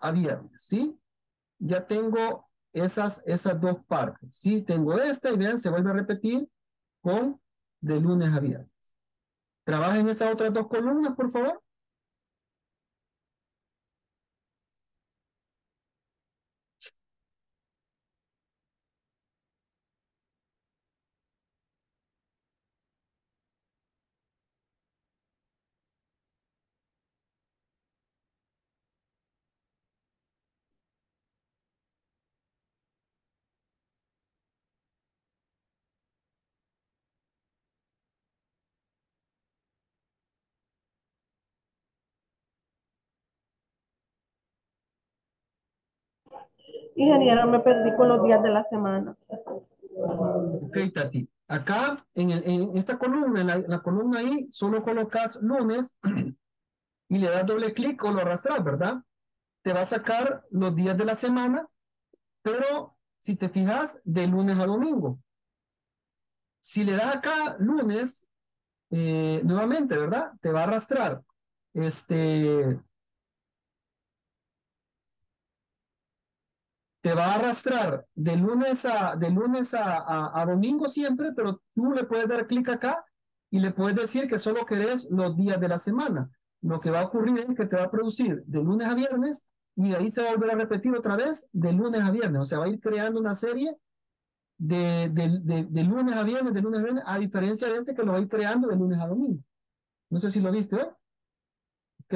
a viernes, ¿sí? Ya tengo esas dos partes, ¿sí? Tengo esta y vean, se vuelve a repetir con de lunes a viernes. Trabajen estas otras dos columnas, por favor. Ingeniero, me perdí con los días de la semana. Ok, Tati. Acá, en esta columna, en la columna ahí, solo colocas lunes y le das doble clic o lo arrastras, ¿verdad? Te va a sacar los días de la semana, pero si te fijas, de lunes a domingo. Si le das acá lunes, nuevamente, ¿verdad? Te va a arrastrar. Te va a arrastrar de lunes a domingo siempre, pero tú le puedes dar clic acá y le puedes decir que solo querés los días de la semana. Lo que va a ocurrir es que te va a producir de lunes a viernes y de ahí se va a volver a repetir otra vez de lunes a viernes. O sea, va a ir creando una serie de lunes a viernes, a diferencia de que lo va a ir creando de lunes a domingo. No sé si lo viste, ¿eh?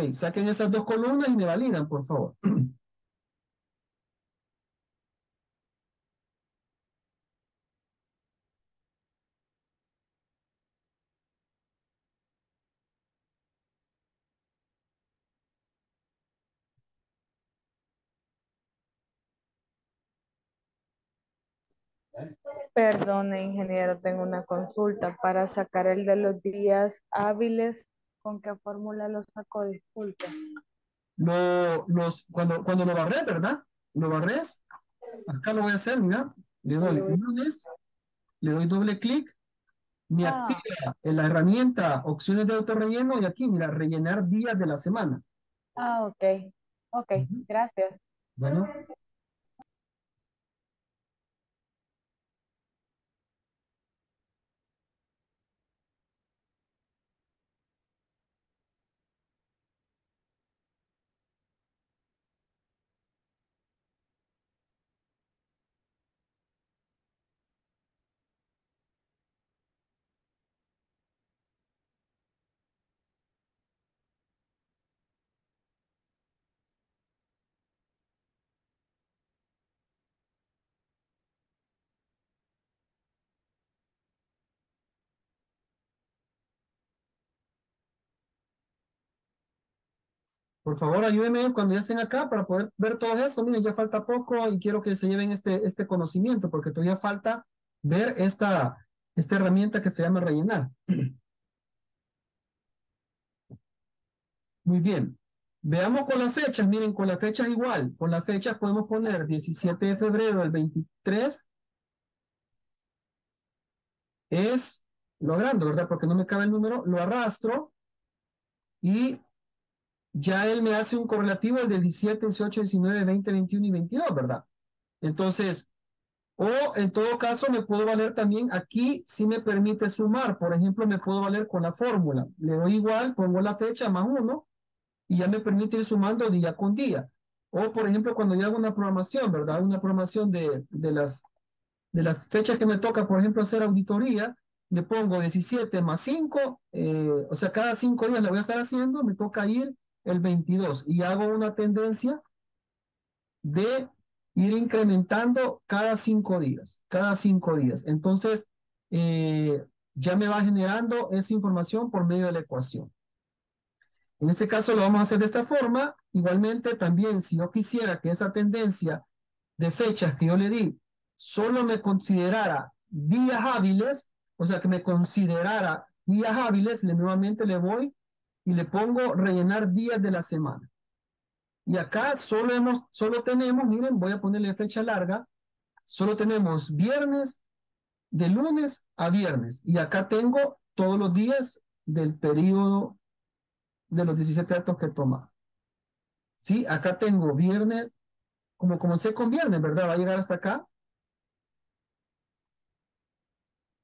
Ok, saquen esas dos columnas y me validan, por favor. Perdone, ingeniero, tengo una consulta. Para sacar el de los días hábiles, ¿con qué fórmula lo saco? Disculpe. Cuando lo barré, ¿verdad? Lo barres. Acá lo voy a hacer, mira. Le doy lunes, le doy doble clic, me activa en la herramienta opciones de autorrelleno y aquí, mira, rellenar días de la semana. Ah, ok. Ok, gracias. Bueno. Por favor, ayúdenme cuando ya estén acá para poder ver todo esto. Miren, ya falta poco y quiero que se lleven este conocimiento porque todavía falta ver esta herramienta que se llama rellenar. Muy bien. Veamos con las fechas. Miren, con las fechas igual. Con las fechas podemos poner 17 de febrero del 23. Es lo grande, ¿verdad? Porque no me cabe el número. Lo arrastro y... ya él me hace un correlativo del 17, 18, 19, 20, 21 y 22, ¿verdad? Entonces, o en todo caso me puedo valer también, aquí sí me permite sumar, por ejemplo, me puedo valer con la fórmula, le doy igual, pongo la fecha más 1 y ya me permite ir sumando día con día. O, por ejemplo, cuando yo hago una programación, ¿verdad? Una programación de las fechas que me toca, por ejemplo, hacer auditoría, le pongo 17 más 5, o sea, cada 5 días la voy a estar haciendo, me toca ir el 22, y hago una tendencia de ir incrementando cada 5 días, Entonces, ya me va generando esa información por medio de la ecuación. En este caso lo vamos a hacer de esta forma. Igualmente, también, si yo quisiera que esa tendencia de fechas que yo le di, solo me considerara días hábiles, o sea, que me considerara días hábiles, nuevamente le voy y le pongo rellenar días de la semana. Y acá solo tenemos, miren, voy a ponerle fecha larga, solo tenemos viernes, de lunes a viernes. Y acá tengo todos los días del periodo de los 17 datos que toma. ¿Sí? Acá tengo viernes, como comencé con viernes, ¿verdad? Va a llegar hasta acá.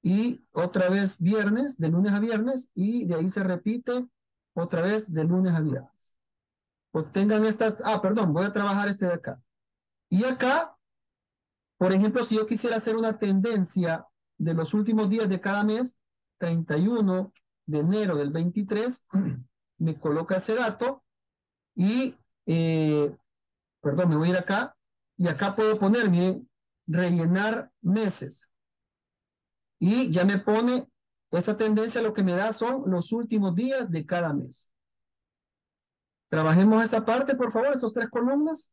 Y otra vez viernes, de lunes a viernes, y de ahí se repite otra vez de lunes a viernes. Obtengan estas, perdón, voy a trabajar este de acá. Y acá, por ejemplo, si yo quisiera hacer una tendencia de los últimos días de cada mes, 31 de enero del 23, me coloca ese dato y, perdón, me voy a ir acá, y acá puedo poner, miren, rellenar meses. Y ya me pone, esta tendencia lo que me da son los últimos días de cada mes. Trabajemos esta parte, por favor, estos tres columnas.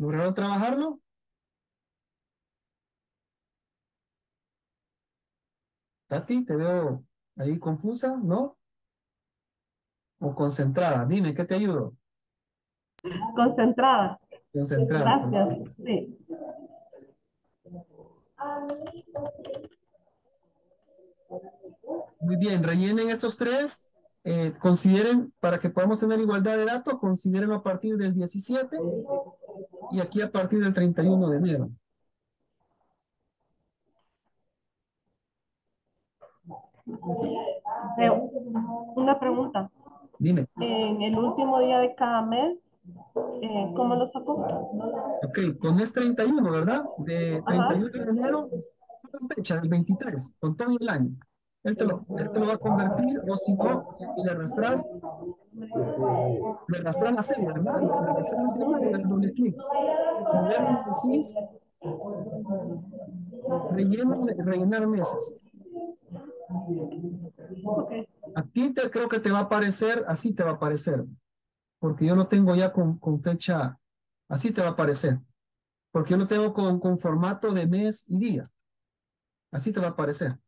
¿Lograron trabajarlo? Tati, te veo ahí confusa, ¿no? O concentrada. Dime, ¿qué te ayudo? Concentrada. Concentrada. Gracias, sí. Muy bien, rellenen esos tres. Consideren, para que podamos tener igualdad de datos, consideren a partir del 17. Y aquí a partir del 31 de enero. Una pregunta. Dime. En el último día de cada mes, ¿cómo lo sacó? Ok, con este 31, ¿verdad? De 31 de enero, con fecha del 23, con todo el año. Él te lo va a convertir, o si no, y le arrastras. Le arrastras la serie, ¿verdad? Le arrastras la serie y le das doble clic. Rellenar meses. A ti creo que te va a aparecer, así te va a aparecer. Porque yo lo tengo ya con fecha, así te va a aparecer. Porque yo lo tengo con formato de mes y día. Así te va a aparecer.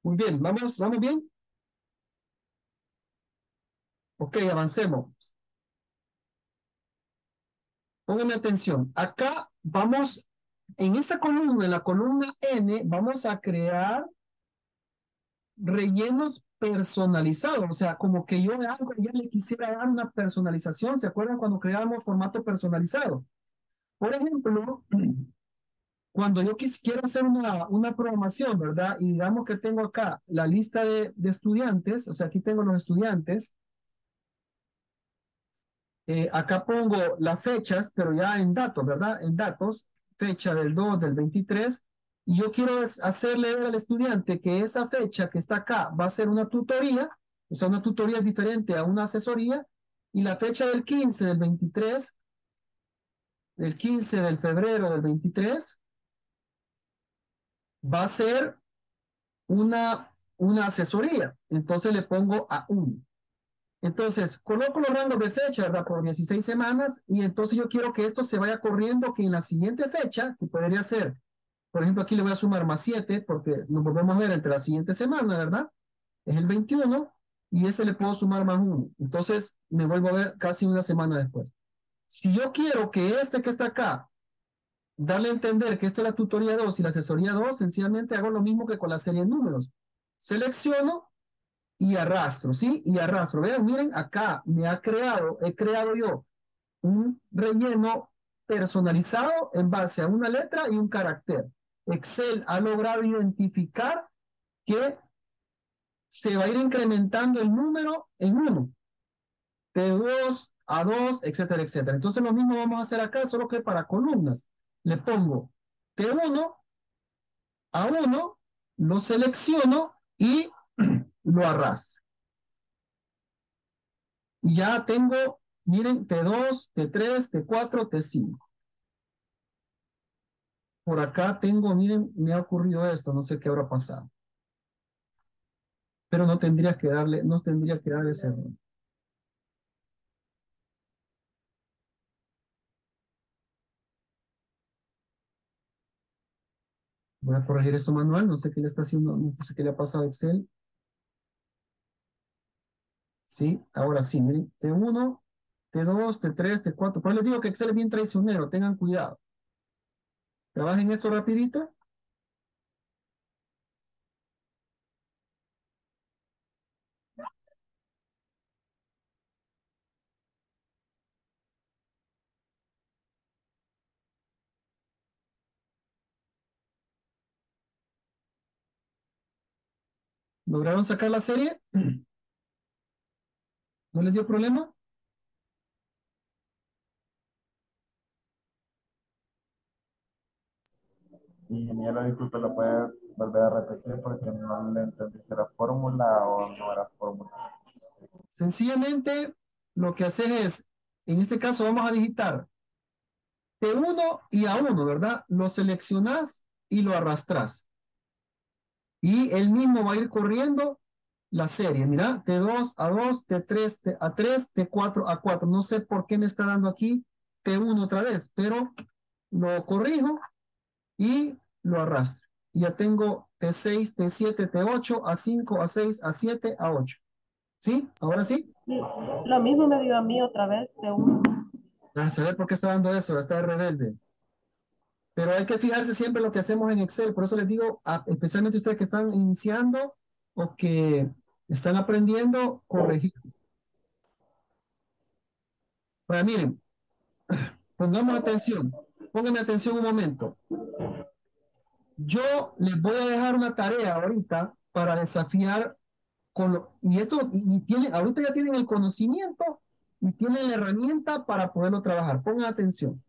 Muy bien, ¿vamos bien? Ok, avancemos. Pónganme atención. Acá vamos, en esta columna, en la columna N, vamos a crear rellenos personalizados. O sea, como que yo algo ya le quisiera dar una personalización. ¿Se acuerdan cuando creábamos formato personalizado? Por ejemplo... Cuando yo quiero hacer una programación, ¿verdad? Y digamos que tengo acá la lista de estudiantes, o sea, aquí tengo los estudiantes. Acá pongo las fechas, pero ya en datos, ¿verdad? En datos, fecha del 2, del 23, yo quiero hacerle ver al estudiante que esa fecha que está acá va a ser una tutoría, o sea, una tutoría es diferente a una asesoría, y la fecha del 15 del 23, del 15 de febrero del 23, va a ser una asesoría. Entonces le pongo a 1. Entonces, coloco los rangos de fecha, ¿verdad? Por 16 semanas, y entonces yo quiero que esto se vaya corriendo, que en la siguiente fecha, que podría ser, por ejemplo, aquí le voy a sumar más 7, porque nos volvemos a ver entre la siguiente semana, ¿verdad? Es el 21, y este le puedo sumar más 1. Entonces, me vuelvo a ver casi una semana después. Si yo quiero que este que está acá, darle a entender que esta es la tutoría 2 y la asesoría 2, sencillamente hago lo mismo que con la serie de números. Selecciono y arrastro, ¿sí? Y arrastro. Vean, miren, acá me ha creado, he creado yo un relleno personalizado en base a una letra y un carácter. Excel ha logrado identificar que se va a ir incrementando el número en 1. De 2 a 2, etcétera, etcétera. Entonces lo mismo vamos a hacer acá, solo que para columnas. Le pongo de 1 a 1, lo selecciono y lo arrastro. Y ya tengo, miren, T2, T3, T4, T5. Por acá tengo, miren, me ha ocurrido esto, no sé qué habrá pasado. Pero no tendría que darle, no tendría que darle ese error. Voy a corregir esto manual, no sé qué le está haciendo, no sé qué le ha pasado a Excel. Sí, ahora sí, miren, T1, T2, T3, T4. Pues les digo que Excel es bien traicionero, tengan cuidado. Trabajen esto rapidito. ¿Lograron sacar la serie? ¿No les dio problema? Ingeniero, disculpe, ¿lo puede volver a repetir? Porque no le entendí si era fórmula o no era fórmula. Sencillamente, lo que haces es, en este caso vamos a digitar T1 y A1, ¿verdad? Lo seleccionás y lo arrastrás. Y él mismo va a ir corriendo la serie, mira, T2 a 2, T3 a 3, T4 a 4. No sé por qué me está dando aquí T1 otra vez, pero lo corrijo y lo arrastro. Y ya tengo T6, T7, T8, A5, A6, A7, A8. ¿Sí? ¿Ahora sí? Lo mismo me dio a mí otra vez, T1. A saber por qué está dando eso, está rebelde. Pero hay que fijarse siempre lo que hacemos en Excel. Por eso les digo, especialmente ustedes que están iniciando o que están aprendiendo, corregir. Bueno, miren, pongamos atención, pónganme atención un momento. Yo les voy a dejar una tarea ahorita para desafiar, ahorita ya tienen el conocimiento y tienen la herramienta para poderlo trabajar. Pongan atención.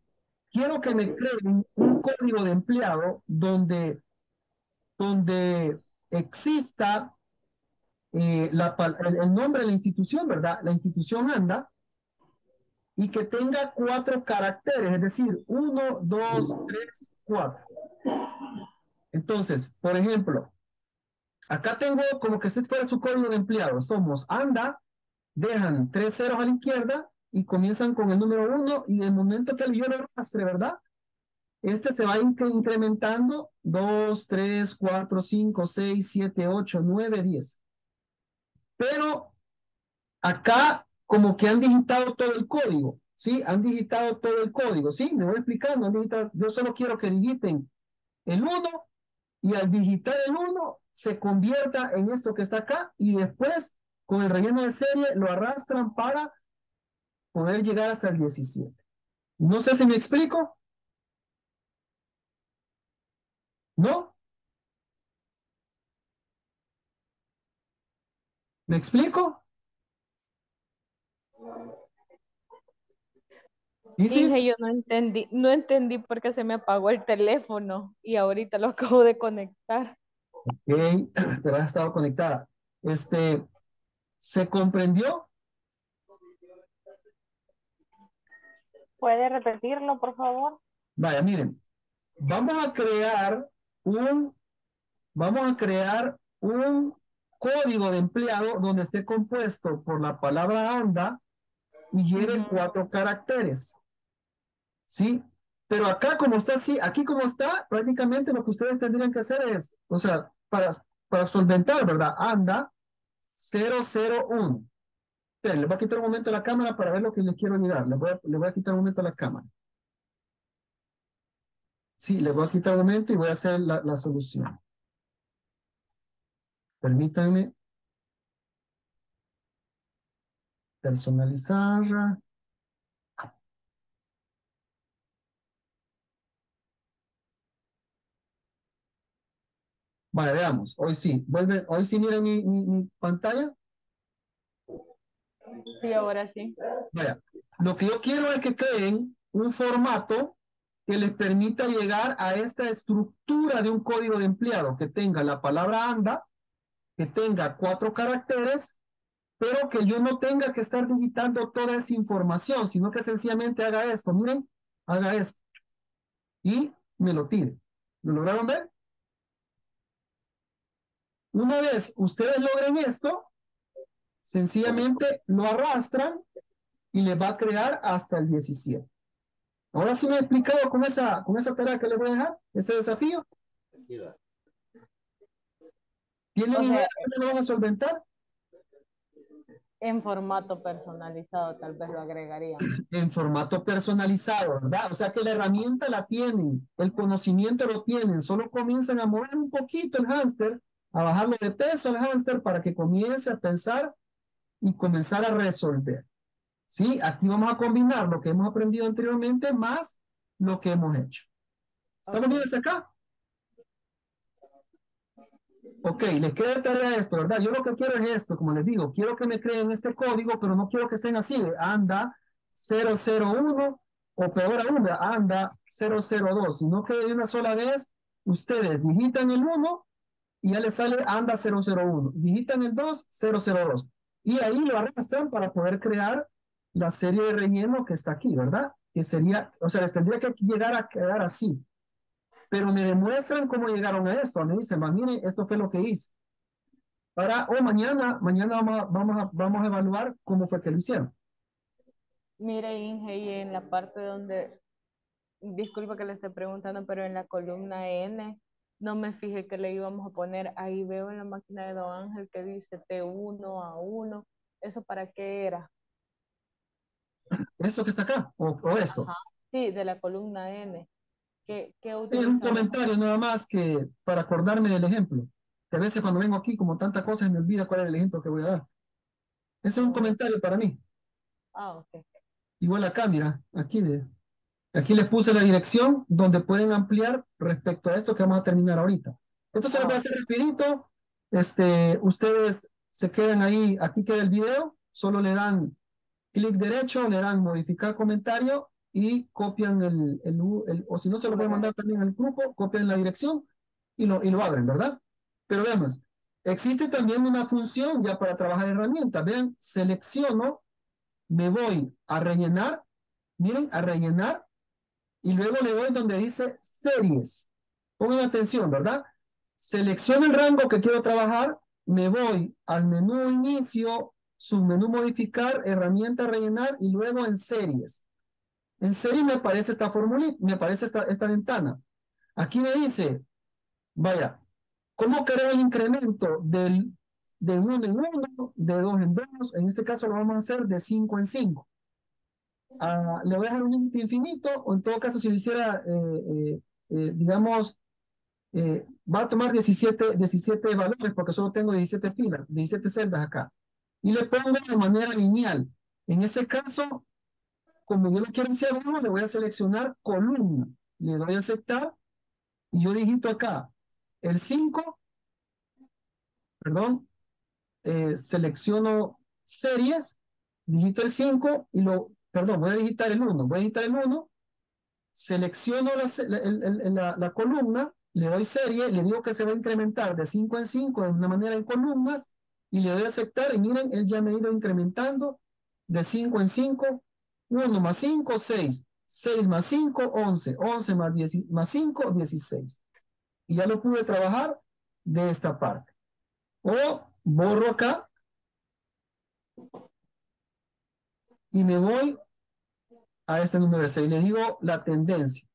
Quiero que me creen un código de empleado donde exista el nombre de la institución, ¿verdad? La institución ANDA, y que tenga 4 caracteres, es decir, 1, 2, 3, 4. Entonces, por ejemplo, acá tengo como que este fuera su código de empleado. Somos ANDA, dejan 3 ceros a la izquierda y comienzan con el número 1, y el momento que yo lo arrastre, ¿verdad? Este se va incrementando 2, 3, 4, 5, 6, 7, 8, 9, 10. Pero acá como que han digitado todo el código, ¿sí? Han digitado todo el código, ¿sí? Me voy explicando, han digitado. Yo solo quiero que digiten el 1, y al digitar el 1 se convierta en esto que está acá, y después con el relleno de serie lo arrastran para poder llegar hasta el 17. No sé si me explico. ¿No? ¿Me explico? Dije, yo no entendí porque se me apagó el teléfono y ahorita lo acabo de conectar. Ok, pero has estado conectada. ¿Se comprendió? ¿Puede repetirlo, por favor? Vaya, miren, vamos a crear un código de empleado donde esté compuesto por la palabra ANDA y lleve 4 caracteres. ¿Sí? Pero acá como está, sí, aquí como está, prácticamente lo que ustedes tendrían que hacer es, o sea, para solventar, ¿verdad? ANDA 001. Esperen, les voy a quitar un momento la cámara para ver lo que les quiero llegar. Les voy a quitar un momento la cámara. Sí, les voy a quitar un momento y voy a hacer la solución. Permítanme. Personalizar. Vale, veamos. Hoy sí. Vuelve. Hoy sí, miren mi pantalla. Sí, ahora sí. Vaya. Lo que yo quiero es que creen un formato que les permita llegar a esta estructura de un código de empleado que tenga la palabra ANDA, que tenga 4 caracteres, pero que yo no tenga que estar digitando toda esa información, sino que sencillamente haga esto, miren, haga esto, y me lo tire. ¿Lo lograron ver? Una vez ustedes logren esto, sencillamente lo arrastran y les va a crear hasta el 17. Ahora sí me he explicado con esa tarea que les voy a dejar, ese desafío. ¿Tienen idea que lo van a solventar? En formato personalizado, tal vez lo agregaría. En formato personalizado, ¿verdad? O sea que la herramienta la tienen, el conocimiento lo tienen, solo comienzan a mover un poquito el hámster, a bajarle de peso al hámster para que comience a pensar y comenzar a resolver. ¿Sí? Aquí vamos a combinar lo que hemos aprendido anteriormente más lo que hemos hecho. ¿Estamos bien hasta acá? Ok, les queda tarea esto, ¿verdad? Yo lo que quiero es esto, como les digo, quiero que me creen este código, pero no quiero que estén así, ANDA 001, o peor aún, ANDA 002, sino que de una sola vez, ustedes digitan el 1, y ya les sale ANDA 001, digitan el 2, 002, y ahí lo arrastran para poder crear la serie de relleno que está aquí, ¿verdad? Que sería, o sea, les tendría que llegar a quedar así. Pero me demuestran cómo llegaron a esto. Me dicen, miren, esto fue lo que hice. Para, mañana vamos a evaluar cómo fue que lo hicieron. Mire, Inge, y en la parte donde, disculpa que le esté preguntando, pero en la columna N, no me fijé que le íbamos a poner. Ahí veo en la máquina de Don Ángel que dice T1 A1. ¿Eso para qué era? ¿Esto que está acá? ¿O esto? Ajá. Sí, de la columna N. Es un comentario nada más que para acordarme del ejemplo. Que a veces cuando vengo aquí, como tantas cosas, me olvida cuál es el ejemplo que voy a dar. Ese es un comentario para mí. Ah, ok. Igual acá, mira, aquí les puse la dirección donde pueden ampliar respecto a esto que vamos a terminar ahorita. Esto se lo voy a hacer rapidito. Ustedes se quedan ahí, aquí queda el video, solo le dan clic derecho, le dan modificar comentario y copian el o si no se lo voy a mandar también al grupo, copian la dirección y lo abren, ¿verdad? Pero veamos, existe también una función ya para trabajar herramientas, vean, selecciono, me voy a rellenar, miren, a rellenar, y luego le doy donde dice series, pongan atención, ¿verdad? Selecciono el rango que quiero trabajar, me voy al menú inicio, submenú modificar, herramienta rellenar, y luego en series. En serie me aparece esta formulita, me aparece esta ventana. Aquí me dice, vaya, ¿cómo crear el incremento de 1 en 1, de 2 en 2? En este caso lo vamos a hacer de 5 en 5. Le voy a dejar un límite infinito, o en todo caso si lo hiciera, digamos, va a tomar 17 valores, porque solo tengo 17 filas, 17 celdas acá. Y le pongo de manera lineal. En este caso, como yo lo quiero hacer uno, le voy a seleccionar columna. Le doy a aceptar. Y yo digito acá. El 5. Selecciono series. Digito el 5. Y lo perdón, voy a digitar el 1, selecciono la columna, le doy serie, le digo que se va a incrementar de 5 en 5 de una manera en columnas, y le doy a aceptar, y miren, él ya me ha ido incrementando de 5 en 5, 1 más 5, 6, 6 más 5, 11, 11 más, 10, más 5, 16. Y ya lo pude trabajar de esta parte. O borro acá, y me voy a este número 6, le digo la tendencia,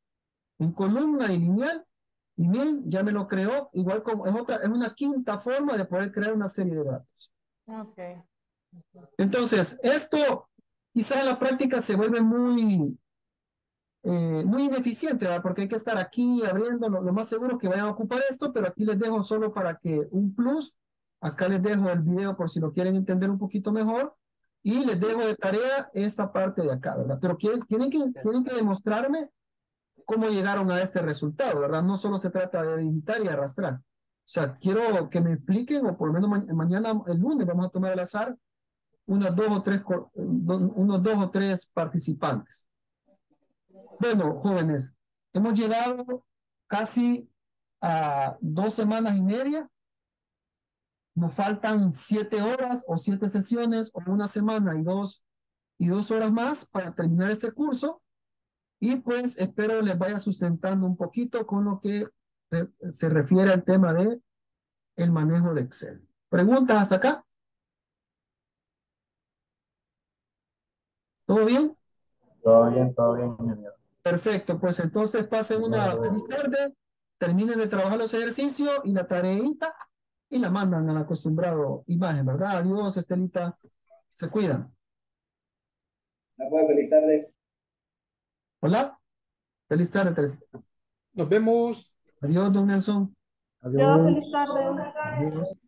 en columna y lineal, y miren, ya me lo creó, igual como es otra, es una quinta forma de poder crear una serie de datos. Okay. Entonces, esto quizás en la práctica se vuelve muy, muy ineficiente, ¿verdad? Porque hay que estar aquí abriendo, lo más seguro que vayan a ocupar esto, pero aquí les dejo solo para que un plus, acá les dejo el video por si lo quieren entender un poquito mejor, y les dejo de tarea esta parte de acá, ¿verdad? Pero tienen que demostrarme cómo llegaron a este resultado, ¿verdad? No solo se trata de digitar y arrastrar. O sea, quiero que me expliquen, o por lo menos mañana, el lunes, vamos a tomar al azar unos dos o tres participantes. Bueno, jóvenes, hemos llegado casi a 2 semanas y media. Nos faltan 7 horas o 7 sesiones o una semana y dos horas más para terminar este curso, y pues espero les vaya sustentando un poquito con lo que se refiere al tema de el manejo de Excel. ¿Preguntas hasta acá? ¿Todo bien? Todo bien, ingeniero. Perfecto, pues entonces pasen una feliz tarde, terminen de trabajar los ejercicios y la tareita, y la mandan al acostumbrado imagen, ¿verdad? Adiós, Estelita. Se cuidan. Feliz tarde. Hola. Feliz tarde, Teresa. Nos vemos. Adiós, don Nelson. Adiós. Feliz tarde. Adiós.